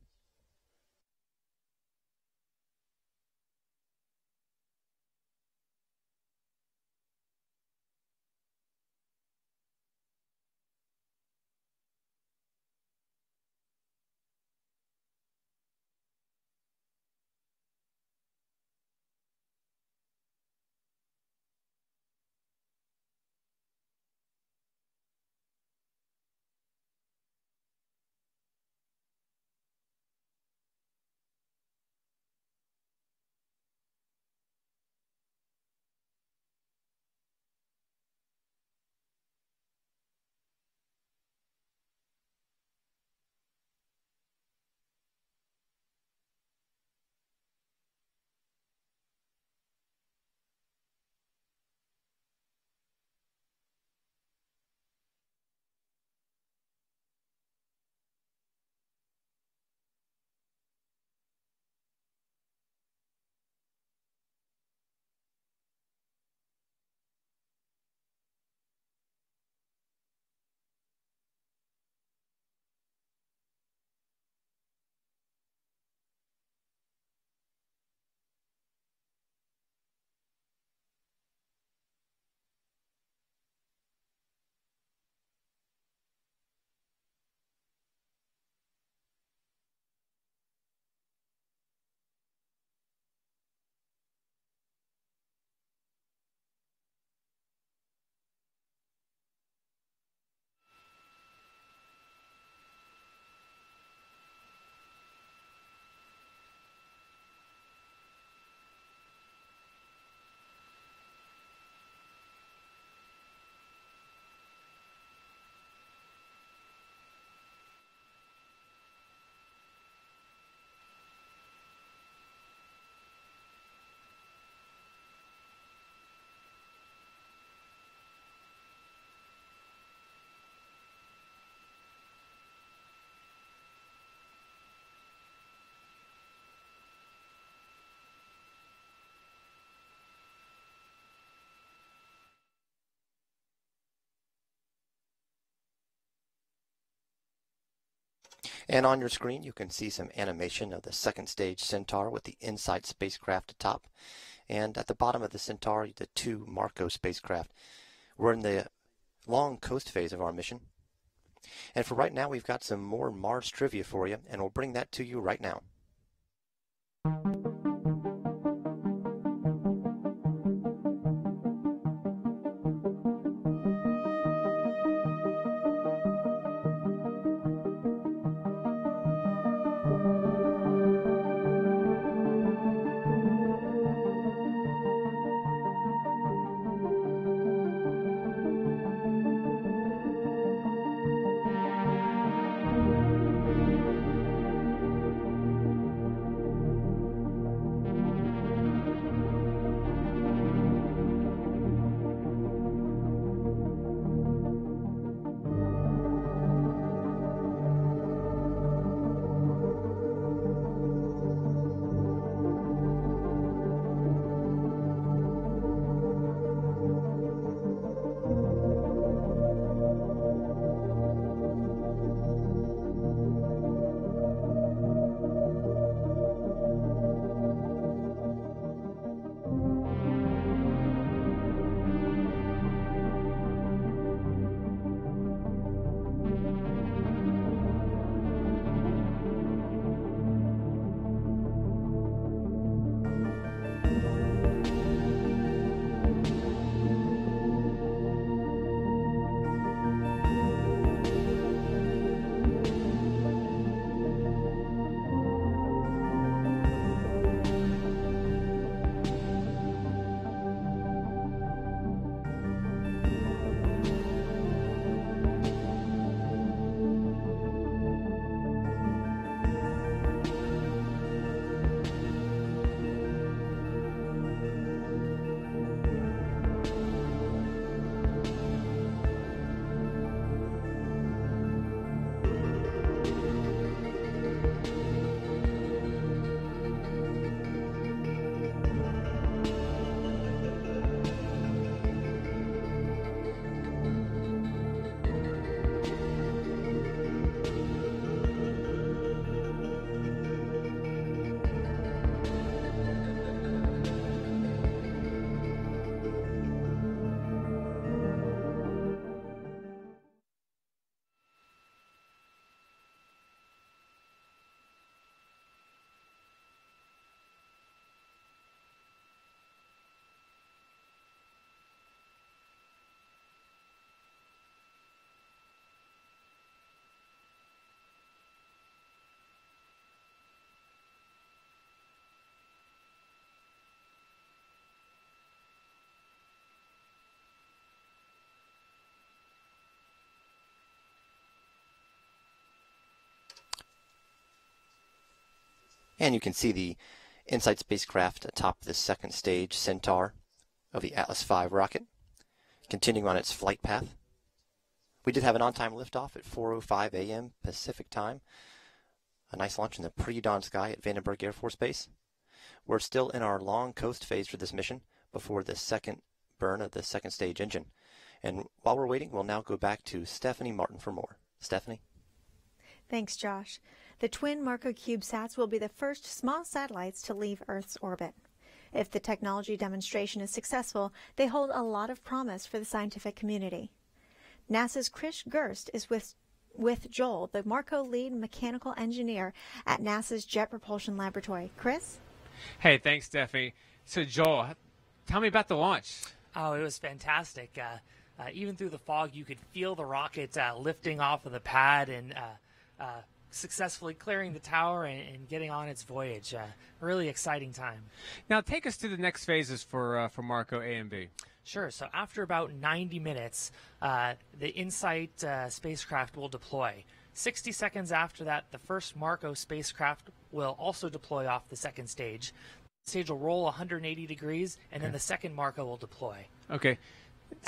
And on your screen, you can see some animation of the second stage Centaur with the InSight spacecraft atop. And at the bottom of the Centaur, the two MARCO spacecraft. We're in the long coast phase of our mission. And for right now, we've got some more Mars trivia for you, and we'll bring that to you right now. And you can see the InSight spacecraft atop the second stage Centaur of the Atlas V rocket, continuing on its flight path. We did have an on-time liftoff at 4:05 a.m. Pacific time. A nice launch in the pre-dawn sky at Vandenberg Air Force Base. We're still in our long coast phase for this mission before the second burn of the second stage engine. And while we're waiting, we'll now go back to Stephanie Martin for more. Stephanie? Thanks, Josh. The twin MARCO CubeSats will be the first small satellites to leave Earth's orbit. If the technology demonstration is successful, they hold a lot of promise for the scientific community. NASA's Chris Gersh is with Joel, the MARCO lead mechanical engineer at NASA's Jet Propulsion Laboratory. Chris? Hey, thanks, Stephanie. So, Joel, tell me about the launch. Oh, it was fantastic. Even through the fog, you could feel the rocket lifting off of the pad and successfully clearing the tower and getting on its voyage. Really exciting time. Now, take us to the next phases for MARCO A and B. Sure. So after about 90 minutes, the InSight spacecraft will deploy. 60 seconds after that, the first MARCO spacecraft will also deploy off the second stage. The stage will roll 180 degrees, and then the second MARCO will deploy. Okay.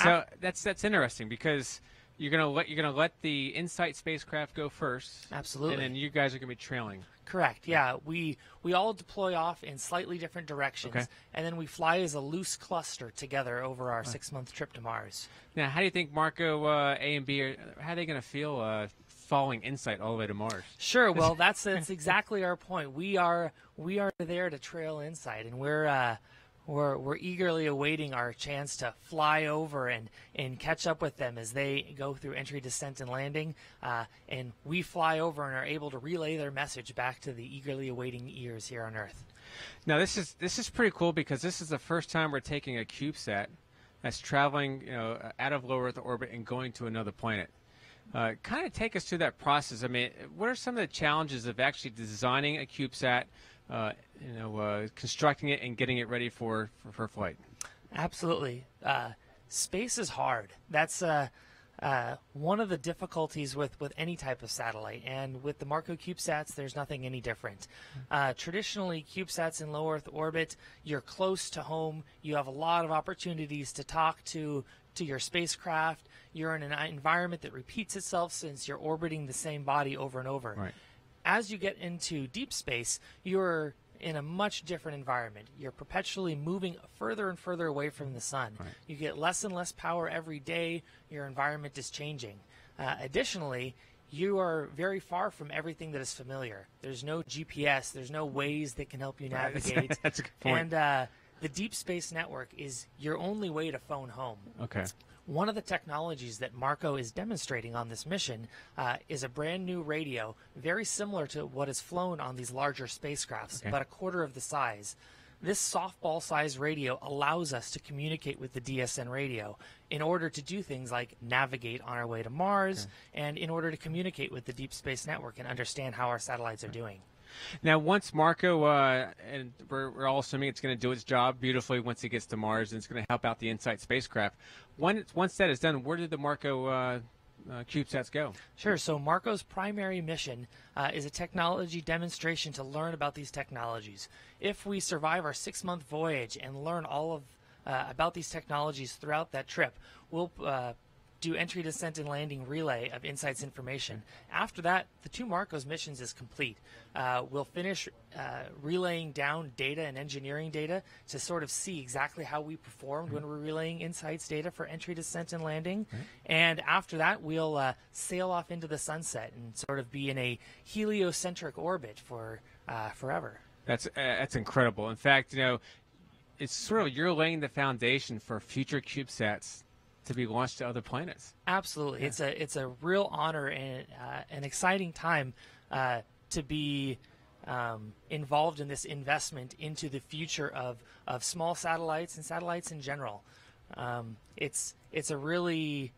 So that's interesting because you're gonna let the InSight spacecraft go first. Absolutely. And then you guys are gonna be trailing. Correct. Yeah. We all deploy off in slightly different directions, and then we fly as a loose cluster together over our 6-month trip to Mars. Now, how do you think MARCO A and B how are they gonna feel? Following InSight all the way to Mars. Sure. Well, that's exactly our point. We are there to trail InSight, and we're eagerly awaiting our chance to fly over and catch up with them as they go through entry, descent, and landing. And we fly over and are able to relay their message back to the eagerly awaiting ears here on Earth. Now, this is pretty cool because this is the first time we're taking a CubeSat that's traveling, you know, out of low Earth orbit and going to another planet. Kind of take us through that process. I mean, what are some of the challenges of actually designing a CubeSat, constructing it and getting it ready for flight? Absolutely. Space is hard. That's one of the difficulties with any type of satellite. And with the MARCO CubeSats, there's nothing any different. Traditionally, CubeSats in low Earth orbit, you're close to home. You have a lot of opportunities to talk to your spacecraft. You're in an environment that repeats itself since you're orbiting the same body over and over. Right. As you get into deep space, you're in a much different environment. You're perpetually moving further and further away from the sun. Right. You get less and less power every day. Your environment is changing. Additionally, you are very far from everything that is familiar. There's no GPS. There's no Waze that can help you navigate. Right. That's a good point. And, the Deep Space Network is your only way to phone home. Okay. One of the technologies that MARCO is demonstrating on this mission is a brand new radio, very similar to what is flown on these larger spacecrafts, about a quarter of the size. This softball-sized radio allows us to communicate with the DSN radio in order to do things like navigate on our way to Mars and in order to communicate with the Deep Space Network and understand how our satellites are doing. Now, once MARCO, and we're all assuming it's going to do its job beautifully once it gets to Mars, and it's going to help out the InSight spacecraft. Once that is done, where did the MARCO CubeSats go? Sure. So MARCO's primary mission is a technology demonstration to learn about these technologies. If we survive our 6-month voyage and learn all of about these technologies throughout that trip, we'll do entry, descent, and landing relay of InSight's information. After that, the two MARCO's missions is complete. We'll finish relaying down data and engineering data to sort of see exactly how we performed when we're relaying InSight's data for entry, descent, and landing. And after that, we'll sail off into the sunset and sort of be in a heliocentric orbit for forever. That's incredible. In fact, you know, it's sort of you're laying the foundation for future CubeSats to be launched to other planets. Absolutely. Yeah. It's a real honor and an exciting time to be involved in this investment into the future of small satellites and satellites in general. It's a really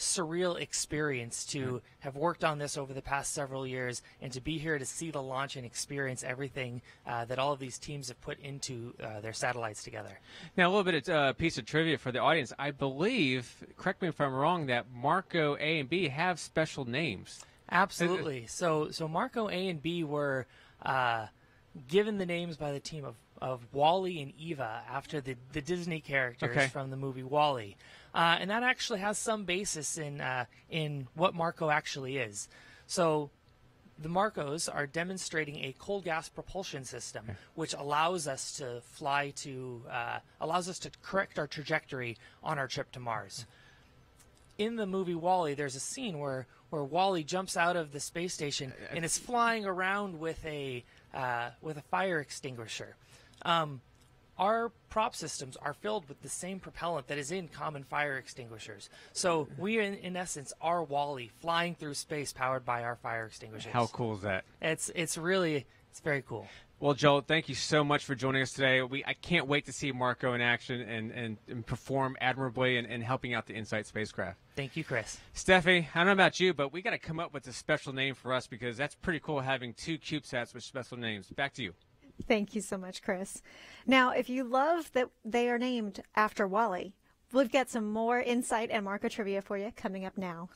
surreal experience to have worked on this over the past several years and to be here to see the launch and experience everything that all of these teams have put into their satellites together. Now, a little bit of a piece of trivia for the audience. I believe, correct me if I'm wrong, that MARCO A and B have special names. Absolutely. So MARCO A and B were given the names by the team of Wall-E and Eva after the Disney characters from the movie Wall-E. And that actually has some basis in what MARCO actually is. So the MARCOs are demonstrating a cold gas propulsion system, which allows us to fly to, allows us to correct our trajectory on our trip to Mars. In the movie Wall-E, there's a scene where Wall-E jumps out of the space station and is flying around with a fire extinguisher. Our prop systems are filled with the same propellant that is in common fire extinguishers. So we, in essence, are Wall-E flying through space powered by our fire extinguishers. How cool is that? It's very cool. Well, Joel, thank you so much for joining us today. I can't wait to see MARCO in action and perform admirably and helping out the InSight spacecraft. Thank you, Chris. Steffi, I don't know about you, but we got to come up with a special name for us because that's pretty cool having two CubeSats with special names. Back to you. Thank you so much, Chris. Now, if you love that they are named after Wall-E, we've got some more InSight and MARCO trivia for you coming up now.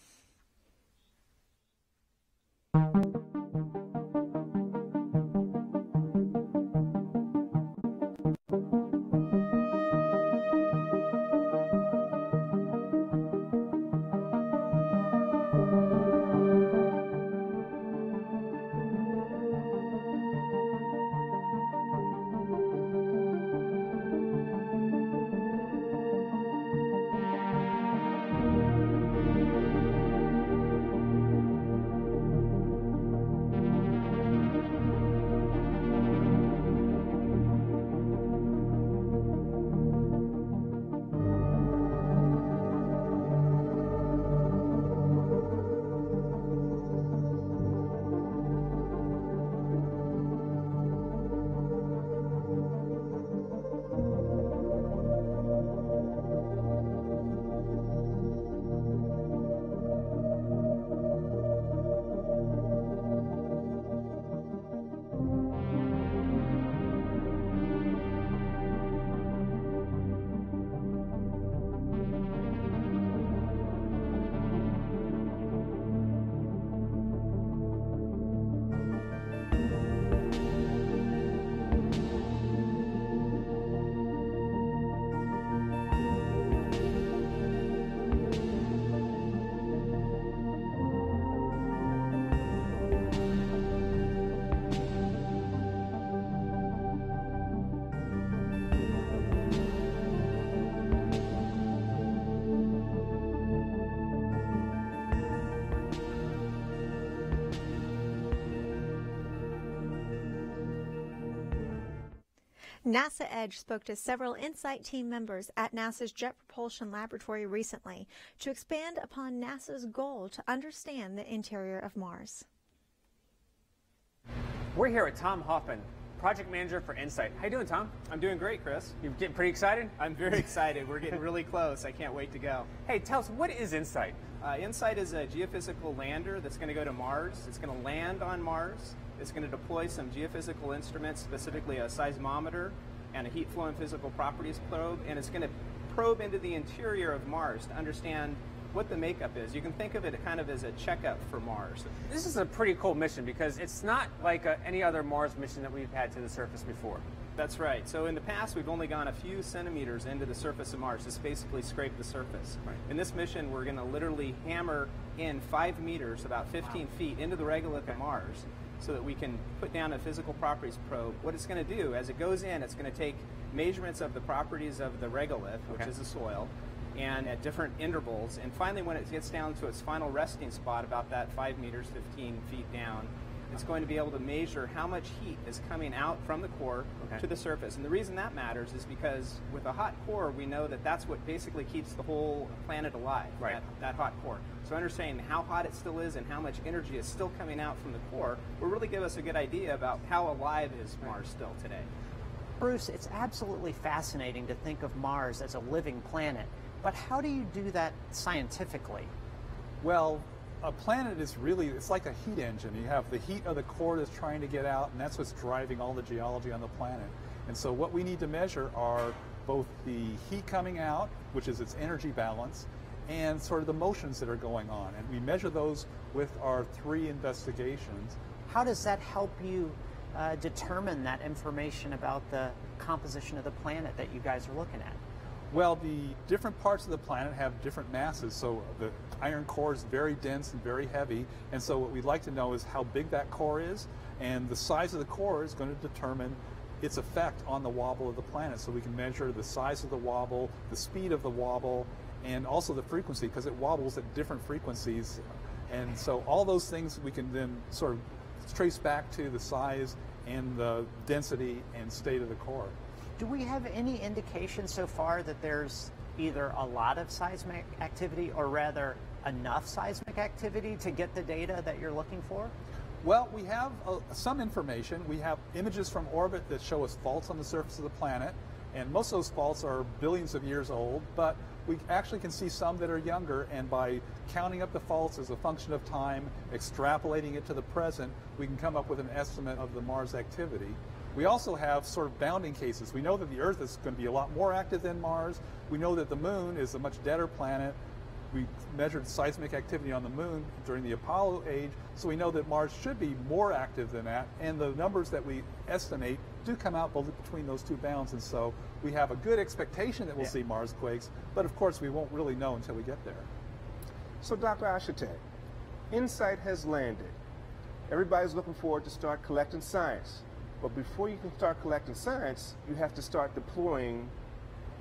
NASA EDGE spoke to several InSight team members at NASA's Jet Propulsion Laboratory recently to expand upon NASA's goal to understand the interior of Mars. We're here with Tom Hoffman, project manager for InSight. How you doing, Tom? I'm doing great, Chris. You're getting pretty excited? I'm very excited. We're getting really close. I can't wait to go. Hey, tell us, what is InSight? InSight is a geophysical lander that's going to go to Mars. It's going to land on Mars. It's going to deploy some geophysical instruments, specifically a seismometer and a heat flow and physical properties probe, and it's going to probe into the interior of Mars to understand what the makeup is. You can think of it kind of as a checkup for Mars. This is a pretty cool mission because it's not like any other Mars mission that we've had to the surface before. That's right. So in the past, we've only gone a few centimeters into the surface of Mars. It's basically scraped the surface. Right. In this mission, we're going to literally hammer in 5 meters, about 15 feet, into the regolith of Mars, so that we can put down a physical properties probe. What it's going to do, as it goes in, it's going to take measurements of the properties of the regolith, which is the soil, and at different intervals. And finally, when it gets down to its final resting spot, about that 5 meters, 15 feet down, it's going to be able to measure how much heat is coming out from the core to the surface. And the reason that matters is because with a hot core, we know that that's what basically keeps the whole planet alive, that hot core. So understanding how hot it still is and how much energy is still coming out from the core will really give us a good idea about how alive is Mars still today. Bruce, it's absolutely fascinating to think of Mars as a living planet, but how do you do that scientifically? Well, a planet is really, it's like a heat engine. You have the heat of the core that's trying to get out, and that's what's driving all the geology on the planet. And so what we need to measure are both the heat coming out, which is its energy balance, and sort of the motions that are going on. And we measure those with our 3 investigations. How does that help you determine that information about the composition of the planet that you guys are looking at? Well, the different parts of the planet have different masses, so the iron core is very dense and very heavy, and so what we'd like to know is how big that core is, and the size of the core is going to determine its effect on the wobble of the planet, so we can measure the size of the wobble, the speed of the wobble, and also the frequency, because it wobbles at different frequencies. And so all those things we can then sort of trace back to the size and the density and state of the core. Do we have any indication so far that there's either a lot of seismic activity, or rather enough seismic activity to get the data that you're looking for? Well, we have some information. We have images from orbit that show us faults on the surface of the planet, and most of those faults are billions of years old, but we actually can see some that are younger, and by counting up the faults as a function of time, extrapolating it to the present, we can come up with an estimate of the Mars activity. We also have sort of bounding cases. We know that the Earth is going to be a lot more active than Mars. We know that the Moon is a much deader planet. We measured seismic activity on the Moon during the Apollo age, so we know that Mars should be more active than that, and the numbers that we estimate do come out between those two bounds, and so we have a good expectation that we'll see Mars quakes, but of course we won't really know until we get there. So Dr. Ashotek, InSight has landed. Everybody's looking forward to start collecting science. But before you can start collecting science, you have to start deploying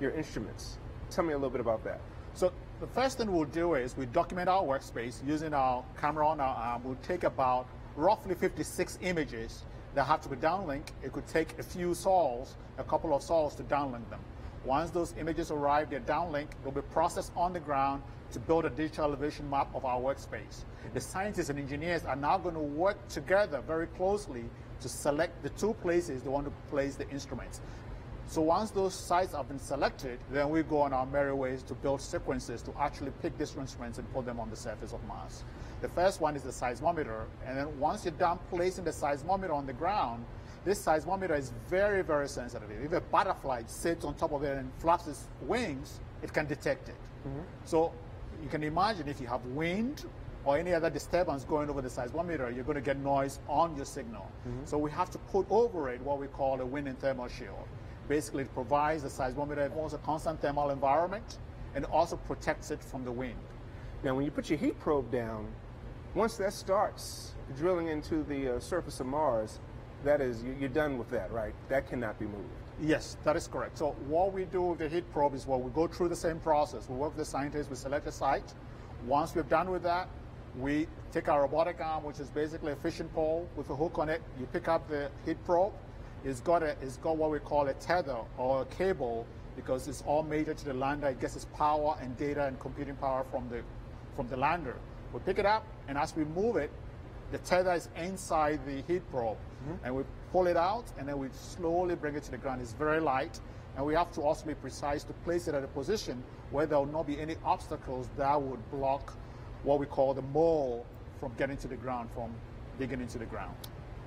your instruments. Tell me a little bit about that. So the first thing we'll do is we document our workspace using our camera on our arm. We'll take about roughly 56 images that have to be downlinked. It could take a few sols, a couple of sols to downlink them. Once those images arrive, they're downlinked, they'll be processed on the ground to build a digital elevation map of our workspace. The scientists and engineers are now going to work together very closely to select the two places they want to place the instruments. So once those sites have been selected, then we go on our merry ways to build sequences to actually pick these instruments and put them on the surface of Mars. The first one is the seismometer, and then once you're done placing the seismometer on the ground, this seismometer is very, very sensitive. If a butterfly sits on top of it and flaps its wings, it can detect it. So you can imagine if you have wind or any other disturbance going over the seismometer, you're going to get noise on your signal. So we have to put over it what we call a wind and thermal shield. Basically, it provides the seismometer also a constant thermal environment and also protects it from the wind. Now, when you put your heat probe down, once that starts drilling into the surface of Mars, that is, you're done with that, right? That cannot be moved. Yes, that is correct. So what we do with the heat probe is we go through the same process. We work with the scientists, we select a site. Once we're done with that, we take our robotic arm, which is basically a fishing pole with a hook on it. You pick up the heat probe. It's got what we call a tether or a cable, because it's all measured to the lander. It gets its power and data and computing power from the lander. We pick it up, and as we move it, the tether is inside the heat probe. And we pull it out, and then we slowly bring it to the ground. It's very light, and we have to also be precise to place it at a position where there will not be any obstacles that would block what we call the mole from getting to the ground, from digging into the ground.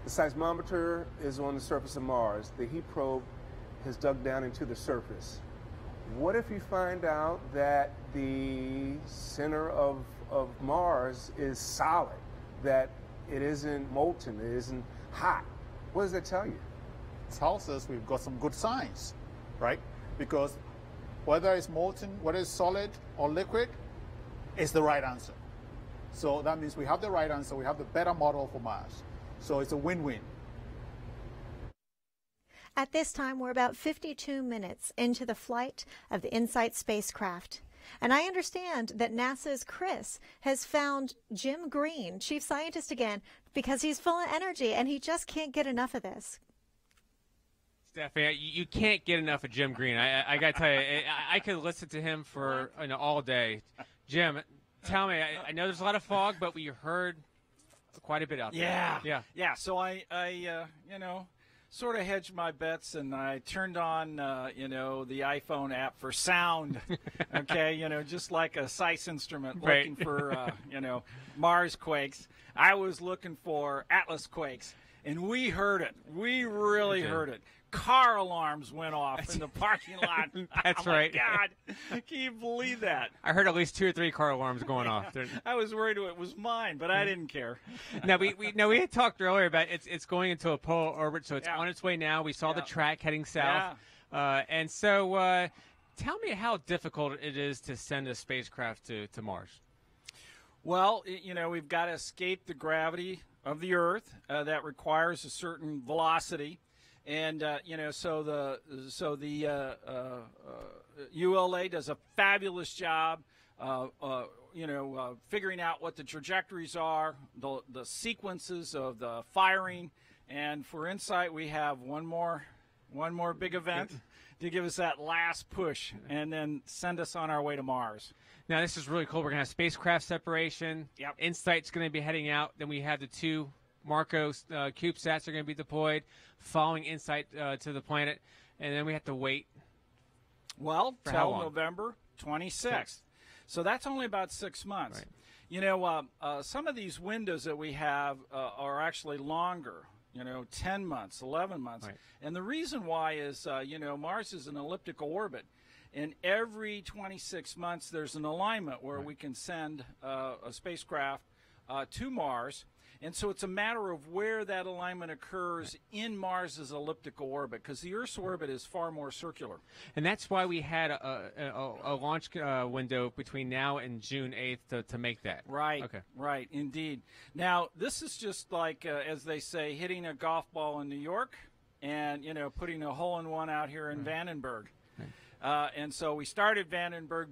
The seismometer is on the surface of Mars. The heat probe has dug down into the surface. What if you find out that the center of Mars is solid, that it isn't molten, it isn't hot? What does that tell you? It tells us we've got some good science, right? Because whether it's molten, whether it's solid or liquid, it's the right answer. So that means we have the right answer, we have the better model for Mars. So it's a win-win. At this time, we're about 52 minutes into the flight of the InSight spacecraft. And I understand that NASA's Chris has found Jim Green, chief scientist again, because he's full of energy and he just can't get enough of this. Stephanie, you can't get enough of Jim Green. I got to tell you, I could listen to him for all day. Jim, tell me, I know there's a lot of fog, but we heard quite a bit out there. Yeah. So I sort of hedged my bets, and I turned on, the iPhone app for sound, okay, just like a SICE instrument looking for, Mars quakes. I was looking for Atlas quakes, and we heard it. We really heard it. car alarms went off in the parking lot. That's right. God, can you believe that? I heard at least 2 or 3 car alarms going off. I was worried it was mine, but I didn't care. Now we had talked earlier about it's going into a polar orbit, so it's on its way now. We saw the track heading south, and so tell me how difficult it is to send a spacecraft to Mars. Well, you know, we've got to escape the gravity of the Earth. That requires a certain velocity, and you know, so the ULA does a fabulous job, you know, figuring out what the trajectories are, the sequences of the firing, and for InSight, we have one more big event to give us that last push and then send us on our way to Mars. Now, this is really cool. We're going to have spacecraft separation. Yep. InSight's going to be heading out. Then we have the 2 MARCO CubeSats are going to be deployed following InSight to the planet. And then we have to wait. Well, till November 26th. So that's only about 6 months. Right. You know, some of these windows that we have are actually longer. You know, 10 months, 11 months. Right. And the reason why is, you know, Mars is an elliptical orbit. And every 26 months, there's an alignment where we can send a spacecraft to Mars. And so it's a matter of where that alignment occurs in Mars's elliptical orbit, because the Earth's orbit is far more circular. And that's why we had a launch window between now and June 8th to make that. Right, right, indeed. Now, this is just like, as they say, hitting a golf ball in New York and, you know, putting a hole-in-one out here in Vandenberg. Right. And so we started Vandenberg,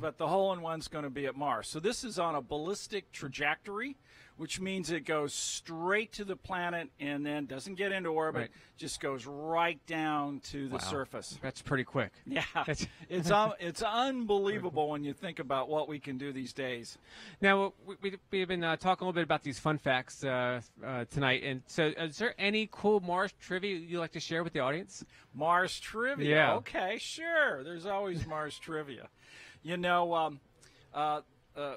but the hole-in-one's going to be at Mars. So this is on a ballistic trajectory, which means it goes straight to the planet and then doesn't get into orbit, just goes right down to the surface. That's pretty quick. Yeah, it's unbelievable when you think about what we can do these days. Now, we've been talking a little bit about these fun facts tonight, and so is there any cool Mars trivia you'd like to share with the audience? Mars trivia? Yeah. Okay, sure. There's always Mars trivia. You know,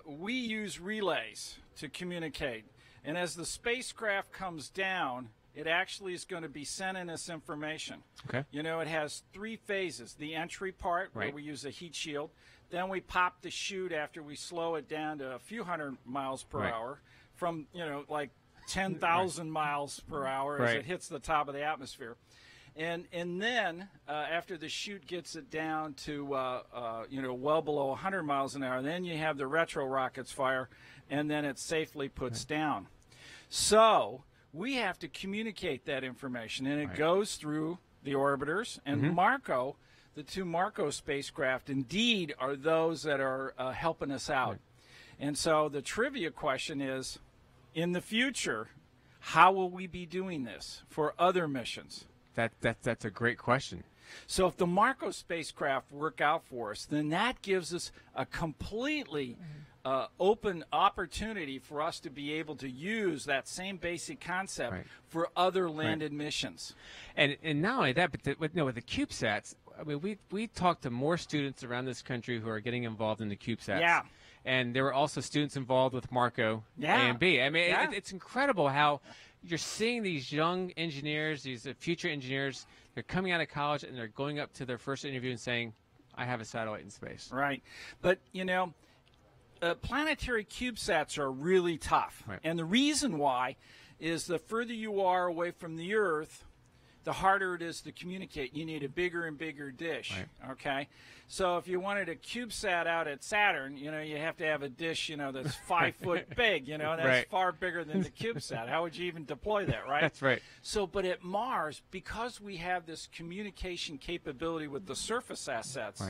we use relays to communicate, and as the spacecraft comes down, it actually is going to be sending us information. Okay. You know, it has 3 phases: the entry part, where we use a heat shield, then we pop the chute after we slow it down to a few hundred miles per hour, from, you know, like 10,000 miles per hour as it hits the top of the atmosphere. And then after the chute gets it down to, you know, well below 100 miles an hour, then you have the retro rockets fire, and then it safely puts down. So we have to communicate that information, and it goes through the orbiters. And MARCO, the 2 MARCO spacecraft, indeed are those that are helping us out. Right. And so the trivia question is, in the future, how will we be doing this for other missions? That's a great question. So if the MARCO spacecraft work out for us, then that gives us a completely open opportunity for us to be able to use that same basic concept for other landed missions. And not only that, but with the CubeSats, I mean, we talked to more students around this country who are getting involved in the CubeSats. Yeah. And there were also students involved with MARCO A and B. I mean, it's incredible how you're seeing these young engineers, these future engineers, they're coming out of college and they're going up to their first interview and saying, I have a satellite in space. Right. But, you know, planetary CubeSats are really tough. Right. And the reason why is the further you are away from the Earth, the harder it is to communicate. You need a bigger and bigger dish, okay? So if you wanted a CubeSat out at Saturn, you know, you have to have a dish, you know, that's 5 foot big, you know, and that's far bigger than the CubeSat. How would you even deploy that, right? That's right. So, but at Mars, because we have this communication capability with the surface assets,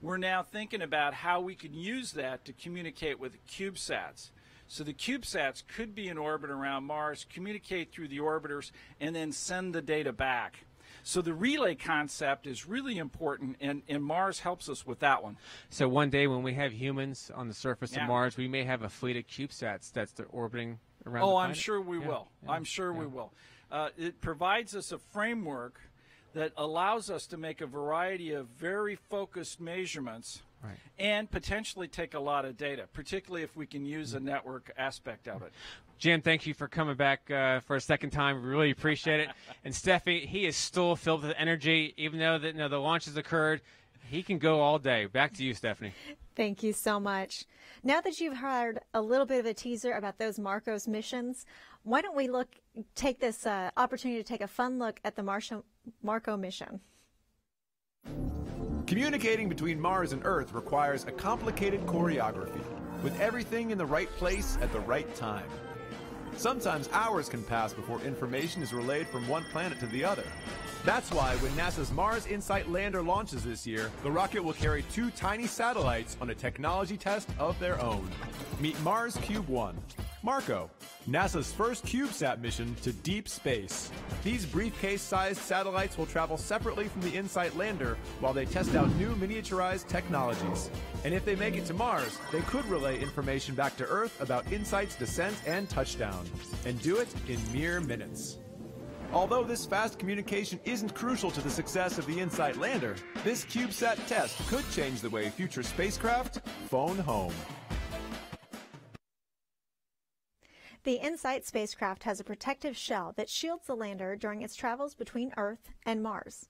we're now thinking about how we can use that to communicate with CubeSats. So the CubeSats could be in orbit around Mars, communicate through the orbiters, and then send the data back. So the relay concept is really important, and Mars helps us with that one. So one day when we have humans on the surface of Mars, we may have a fleet of CubeSats that's orbiting around the planet. I'm sure we will. I'm sure we will. It provides us a framework that allows us to make a variety of very focused measurements right, and potentially take a lot of data, particularly if we can use a network aspect of it. Jim, thank you for coming back for a second time. We really appreciate it. And Steffi, he is still filled with energy, even though that, you know, the launch has occurred. He can go all day. Back to you, Stephanie. Thank you so much. Now that you've heard a little bit of a teaser about those MARCO's missions, why don't we take this opportunity to take a fun look at the MARCO mission. Communicating between Mars and Earth requires a complicated choreography, with everything in the right place at the right time. Sometimes hours can pass before information is relayed from one planet to the other. That's why when NASA's Mars InSight lander launches this year, the rocket will carry two tiny satellites on a technology test of their own. Meet Mars Cube 1, MARCO, NASA's first CubeSat mission to deep space. These briefcase-sized satellites will travel separately from the InSight lander while they test out new miniaturized technologies. And if they make it to Mars, they could relay information back to Earth about InSight's descent and touchdown, and do it in mere minutes. Although this fast communication isn't crucial to the success of the InSight lander, this CubeSat test could change the way future spacecraft phone home. The InSight spacecraft has a protective shell that shields the lander during its travels between Earth and Mars.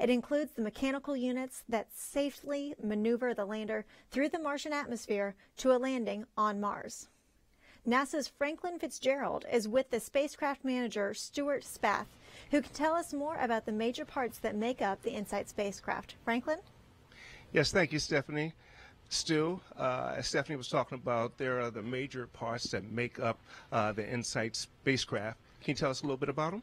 It includes the mechanical units that safely maneuver the lander through the Martian atmosphere to a landing on Mars. NASA's Franklin Fitzgerald is with the spacecraft manager, Stuart Spath, who can tell us more about the major parts that make up the InSight spacecraft. Franklin? Yes, thank you, Stephanie. Stu, as Stephanie was talking about, there are the major parts that make up the InSight spacecraft. Can you tell us a little bit about them?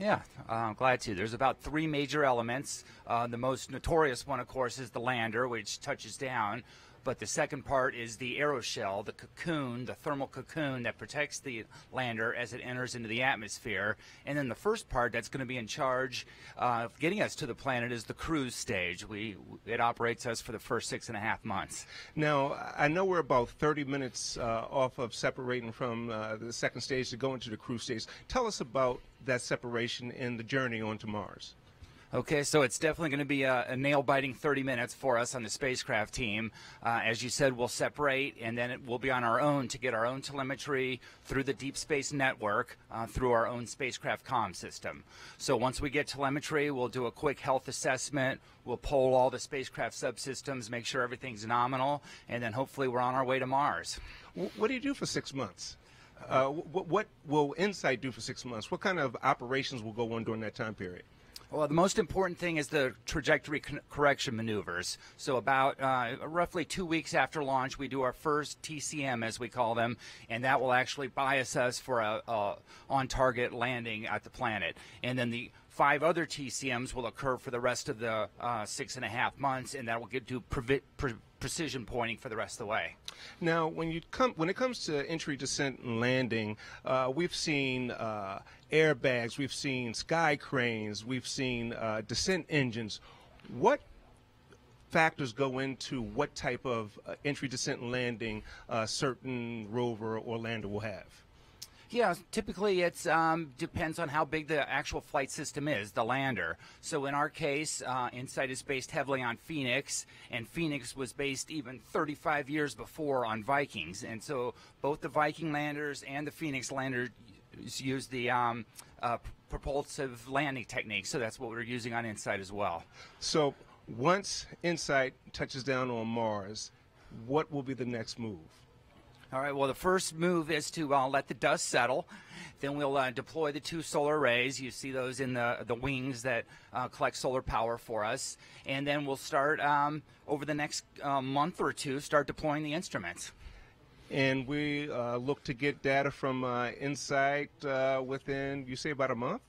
Yeah, I'm glad to. There's about three major elements. The most notorious one, of course, is the lander, which touches down. But the second part is the aeroshell, the cocoon, the thermal cocoon that protects the lander as it enters into the atmosphere. And then the first part that's going to be in charge of getting us to the planet is the cruise stage. It operates us for the first 6.5 months. Now, I know we're about 30 minutes off of separating from the second stage to go into the cruise stage. Tell us about that separation and the journey onto Mars. Okay, so it's definitely going to be a nail-biting 30 minutes for us on the spacecraft team. As you said, we'll separate, and then we'll be on our own to get our own telemetry through the Deep Space Network, through our own spacecraft comm system. So once we get telemetry, we'll do a quick health assessment. We'll poll all the spacecraft subsystems, make sure everything's nominal, and then hopefully we're on our way to Mars. What do you do for 6 months? What will InSight do for 6 months? What kind of operations will go on during that time period? Well, the most important thing is the trajectory correction maneuvers. So about roughly 2 weeks after launch, we do our first TCM, as we call them, and that will actually bias us for a on-target landing at the planet. And then the 5 other TCMs will occur for the rest of the 6.5 months, and that will do precision pointing for the rest of the way. Now, when it comes to entry, descent, and landing, we've seen airbags, we've seen sky cranes, we've seen descent engines. What factors go into what type of entry, descent, and landing a certain rover or lander will have? Yeah, typically it depends on how big the actual flight system is, the lander. So in our case, InSight is based heavily on Phoenix, and Phoenix was based even 35 years before on Vikings. And so both the Viking landers and the Phoenix lander use the propulsive landing technique, so that's what we're using on InSight as well. So once InSight touches down on Mars, what will be the next move? All right, well, the first move is to let the dust settle. Then we'll deploy the 2 solar arrays. You see those in the wings that collect solar power for us. And then we'll start, over the next month or two, start deploying the instruments. And we look to get data from InSight within, you say, about a month?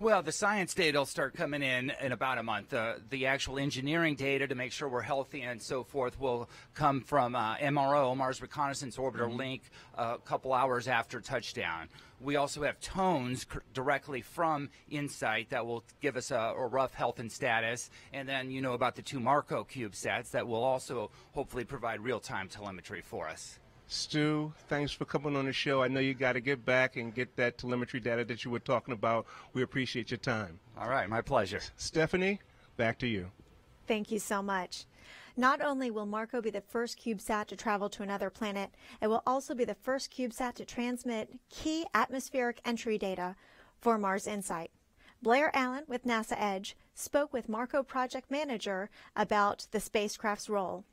Well, the science data will start coming in about a month. The actual engineering data to make sure we're healthy and so forth will come from MRO, Mars Reconnaissance Orbiter Link, a couple hours after touchdown. We also have tones directly from InSight that will give us a rough health and status. And then you know about the 2 MARCO CubeSats that will also hopefully provide real-time telemetry for us. Stu, thanks for coming on the show. I know you got to get back and get that telemetry data that you were talking about. We appreciate your time. All right, my pleasure. Stephanie, back to you. Thank you so much. Not only will MARCO be the first CubeSat to travel to another planet, it will also be the first CubeSat to transmit key atmospheric entry data for Mars InSight. Blair Allen with NASA EDGE spoke with MARCO project manager about the spacecraft's role.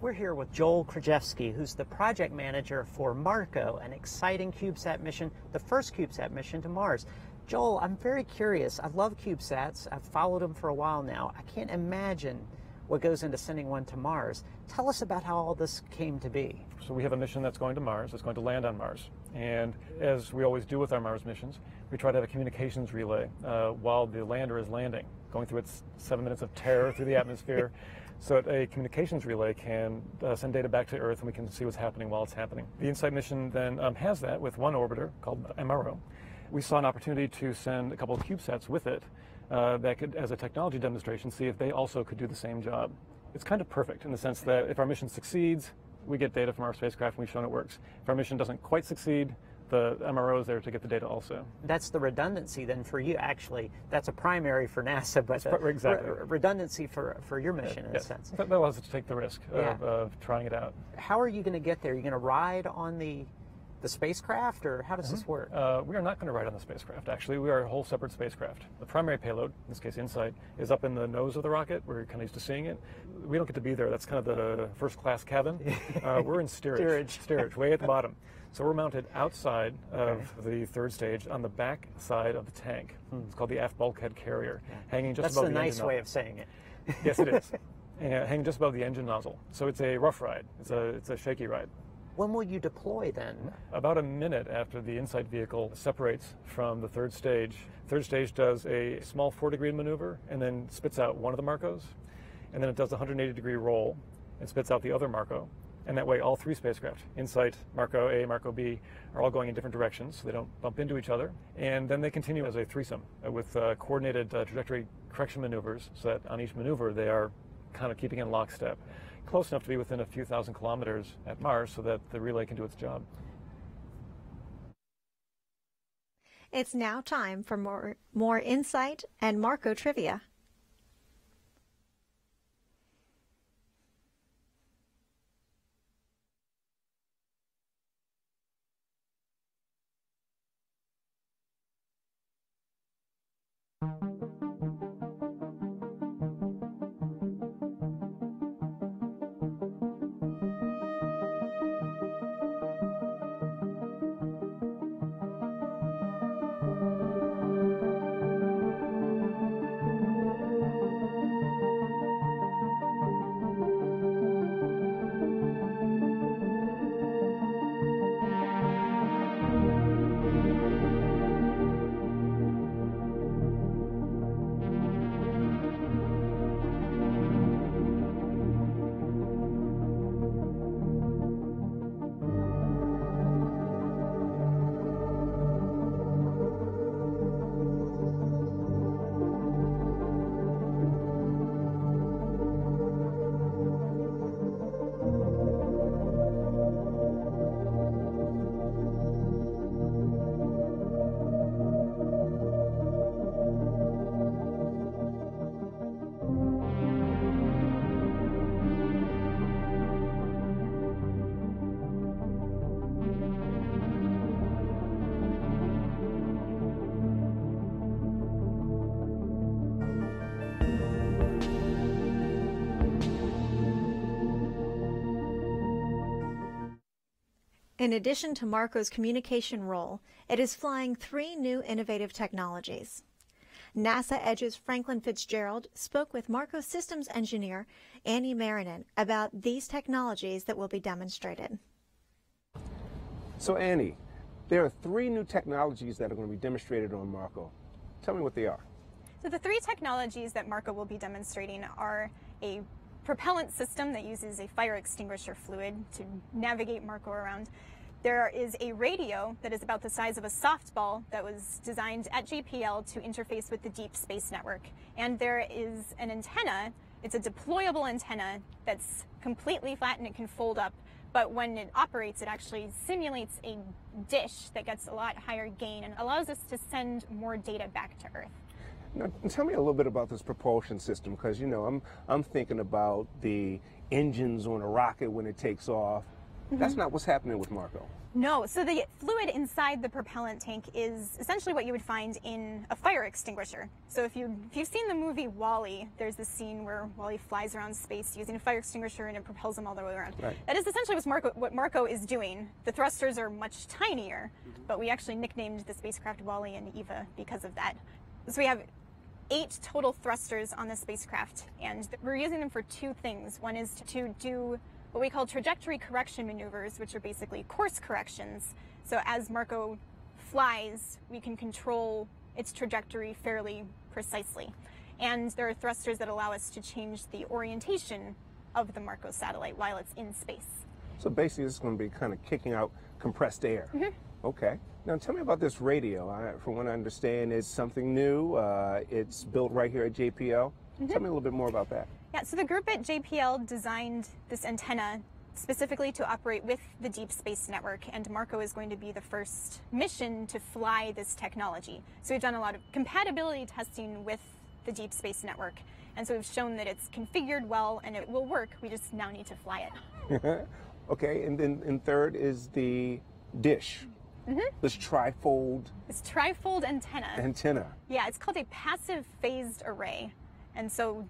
We're here with Joel Krajewski, who's the project manager for MARCO, an exciting CubeSat mission, the first CubeSat mission to Mars. Joel, I'm very curious. I love CubeSats. I've followed them for a while now. I can't imagine what goes into sending one to Mars. Tell us about how all this came to be. So we have a mission that's going to Mars, that's going to land on Mars. And as we always do with our Mars missions, we try to have a communications relay while the lander is landing, going through its 7 minutes of terror through the atmosphere. So a communications relay can send data back to Earth, and we can see what's happening while it's happening. The InSight mission then has that with one orbiter called MRO. We saw an opportunity to send a couple of CubeSats with it that could, as a technology demonstration, see if they also could do the same job. It's kind of perfect in the sense that if our mission succeeds, we get data from our spacecraft and we've shown it works. If our mission doesn't quite succeed, the MRO is there to get the data also. That's the redundancy then for you, actually. That's a primary for NASA, but exactly. redundancy for your mission in a sense. That allows us to take the risk of trying it out. How are you going to get there? Are you going to ride on the spacecraft, or how does this work? We are not going to ride on the spacecraft, actually. We are a whole separate spacecraft. The primary payload, in this case InSight, is up in the nose of the rocket. We're kind of used to seeing it. We don't get to be there. That's kind of the first-class cabin. We're in steerage, way at the bottom. So we're mounted outside of the third stage on the back side of the tank. It's called the aft bulkhead carrier, hanging just above the engine nozzle. That's a nice way of saying it. Yes, it is. Hanging just above the engine nozzle. So it's a rough ride. It's a shaky ride. When will you deploy then? About a minute after the InSight vehicle separates from the third stage. Third stage does a small 4-degree maneuver and then spits out one of the MARCOs. And then it does a 180-degree roll and spits out the other MARCO. And that way all three spacecraft, InSight, MARCO A, MARCO B, are all going in different directions so they don't bump into each other. And then they continue as a threesome with coordinated trajectory correction maneuvers so that on each maneuver they are kind of keeping in lockstep, close enough to be within a few thousand kilometers at Mars so that the relay can do its job. It's now time for more InSight and MARCO trivia. In addition to MARCO's communication role, it is flying three new innovative technologies. NASA EDGE's Franklin Fitzgerald spoke with MARCO systems engineer Annie Marinin about these technologies that will be demonstrated. So Annie, there are three new technologies that are going to be demonstrated on MARCO. Tell me what they are. So the three technologies that MARCO will be demonstrating are a propellant system that uses a fire extinguisher fluid to navigate MARCO around. There is a radio that is about the size of a softball that was designed at JPL to interface with the Deep Space Network. And there is an antenna. It's a deployable antenna that's completely flat and it can fold up. But when it operates, it actually simulates a dish that gets a lot higher gain and allows us to send more data back to Earth. Now, tell me a little bit about this propulsion system, because, you know, I'm thinking about the engines on a rocket when it takes off. Mm-hmm. That's not what's happening with MARCO. No, so the fluid inside the propellant tank is essentially what you would find in a fire extinguisher. So if you've seen the movie WALL-E, there's this scene where WALL-E flies around space using a fire extinguisher and it propels him all the way around. Right. That is essentially what MARCO is doing. The thrusters are much tinier, mm-hmm. but we actually nicknamed the spacecraft WALL-E and EVA because of that. So we have 8 total thrusters on the spacecraft, and we're using them for 2 things. One is to do what we call trajectory correction maneuvers, which are basically course corrections. So as MARCO flies, we can control its trajectory fairly precisely. And there are thrusters that allow us to change the orientation of the MARCO satellite while it's in space. So basically it's going to be kind of kicking out compressed air. Mm-hmm. Okay. Now tell me about this radio. From what I understand, it's something new. It's built right here at JPL. Mm-hmm. Tell me a little bit more about that. Yeah, so the group at JPL designed this antenna specifically to operate with the Deep Space Network, and MARCO is going to be the first mission to fly this technology. So we've done a lot of compatibility testing with the Deep Space Network, and so we've shown that it's configured well and it will work. We just now need to fly it. Okay, and then third is the dish. Mm-hmm. This trifold antenna. Yeah, it's called a passive phased array. And so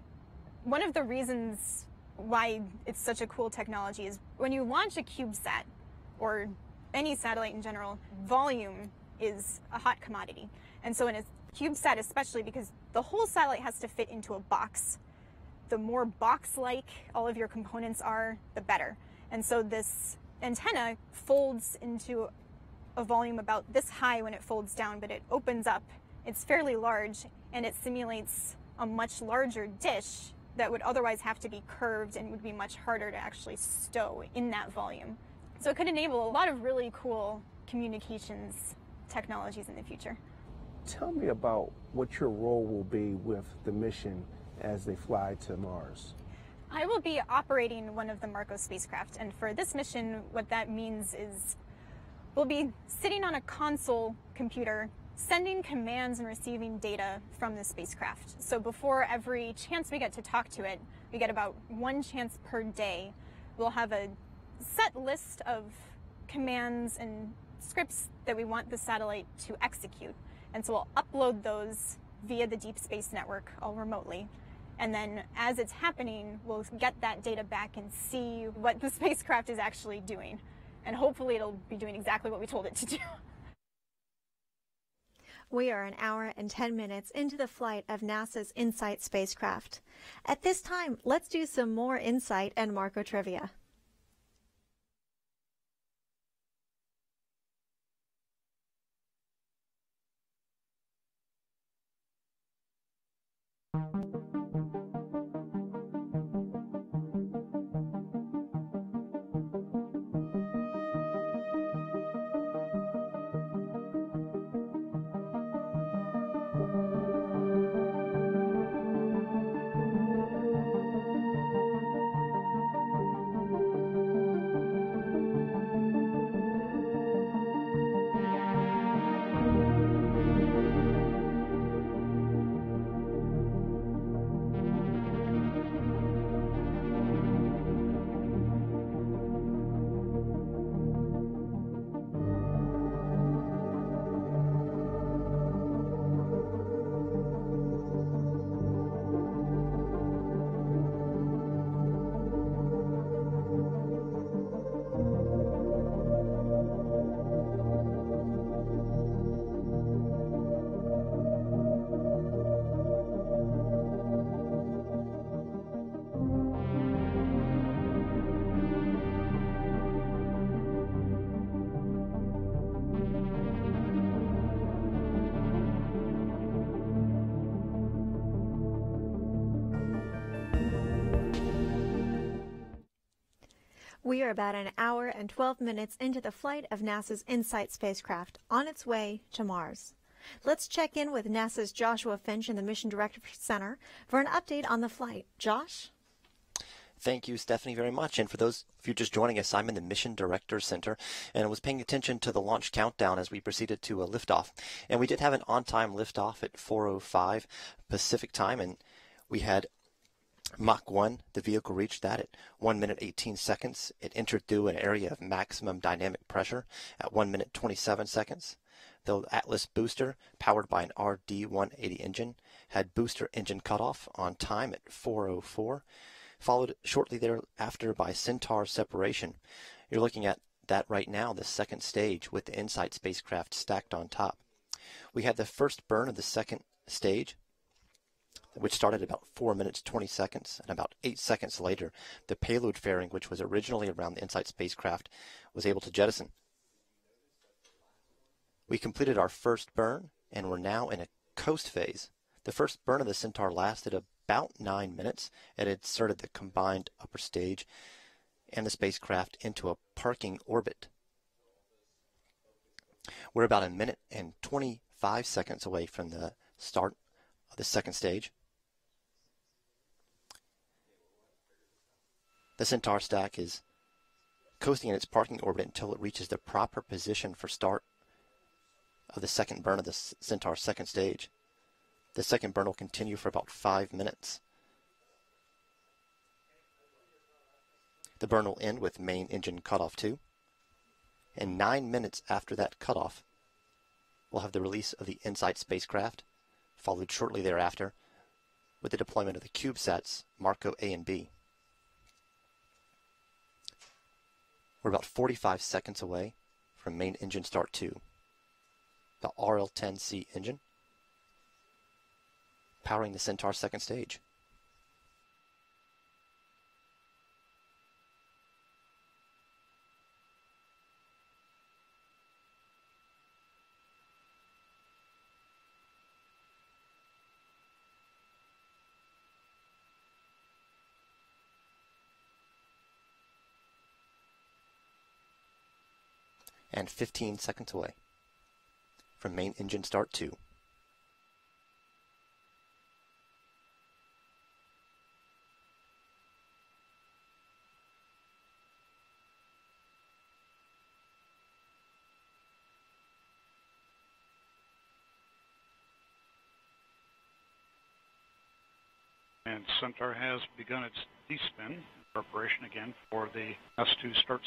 one of the reasons why it's such a cool technology is when you launch a CubeSat, or any satellite in general, volume is a hot commodity. And so in a CubeSat especially, because the whole satellite has to fit into a box, the more box-like all of your components are, the better. And so this antenna folds into a volume about this high when it folds down, but it opens up. It's fairly large, and it simulates a much larger dish that would otherwise have to be curved and would be much harder to actually stow in that volume. So it could enable a lot of really cool communications technologies in the future. Tell me about what your role will be with the mission as they fly to Mars. I will be operating one of the MARCO spacecraft, and for this mission, what that means is we'll be sitting on a console computer sending commands and receiving data from the spacecraft. So before every chance we get to talk to it, we get about 1 chance per day. We'll have a set list of commands and scripts that we want the satellite to execute. And so we'll upload those via the Deep Space Network, all remotely. And then as it's happening, we'll get that data back and see what the spacecraft is actually doing. And hopefully it'll be doing exactly what we told it to do. We are an hour and 10 minutes into the flight of NASA's InSight spacecraft. At this time, let's do some more InSight and MARCO trivia. We are about an hour and 12 minutes into the flight of NASA's InSight spacecraft on its way to Mars. Let's check in with NASA's Joshua Finch in the Mission Director Center for an update on the flight. Josh? Thank you, Stephanie, very much. And for those of you just joining us, I'm in the Mission Director Center, and I was paying attention to the launch countdown as we proceeded to a liftoff. And we did have an on-time liftoff at 4:05 Pacific time, and we had Mach 1, the vehicle reached that at 1 minute 18 seconds. It entered through an area of maximum dynamic pressure at 1 minute 27 seconds. The Atlas booster, powered by an RD-180 engine, had booster engine cutoff on time at 4:04, followed shortly thereafter by Centaur separation. You're looking at that right now, the second stage with the InSight spacecraft stacked on top. We had the first burn of the second stage, which started about 4 minutes 20 seconds, and about 8 seconds later, the payload fairing, which was originally around the InSight spacecraft, was able to jettison. We completed our first burn, and we're now in a coast phase. The first burn of the Centaur lasted about 9 minutes, and it inserted the combined upper stage and the spacecraft into a parking orbit. We're about 1 minute and 25 seconds away from the start of the second stage. The Centaur stack is coasting in its parking orbit until it reaches the proper position for start of the second burn of the Centaur second stage. The second burn will continue for about 5 minutes. The burn will end with main engine cutoff 2, and 9 minutes after that cutoff, we'll have the release of the InSight spacecraft, followed shortly thereafter with the deployment of the CubeSats MARCO A and B. We're about 45 seconds away from main engine start 2. The RL-10C engine powering the Centaur second stage. And 15 seconds away from main engine start 2. And Centaur has begun its descent, preparation again for the S2 start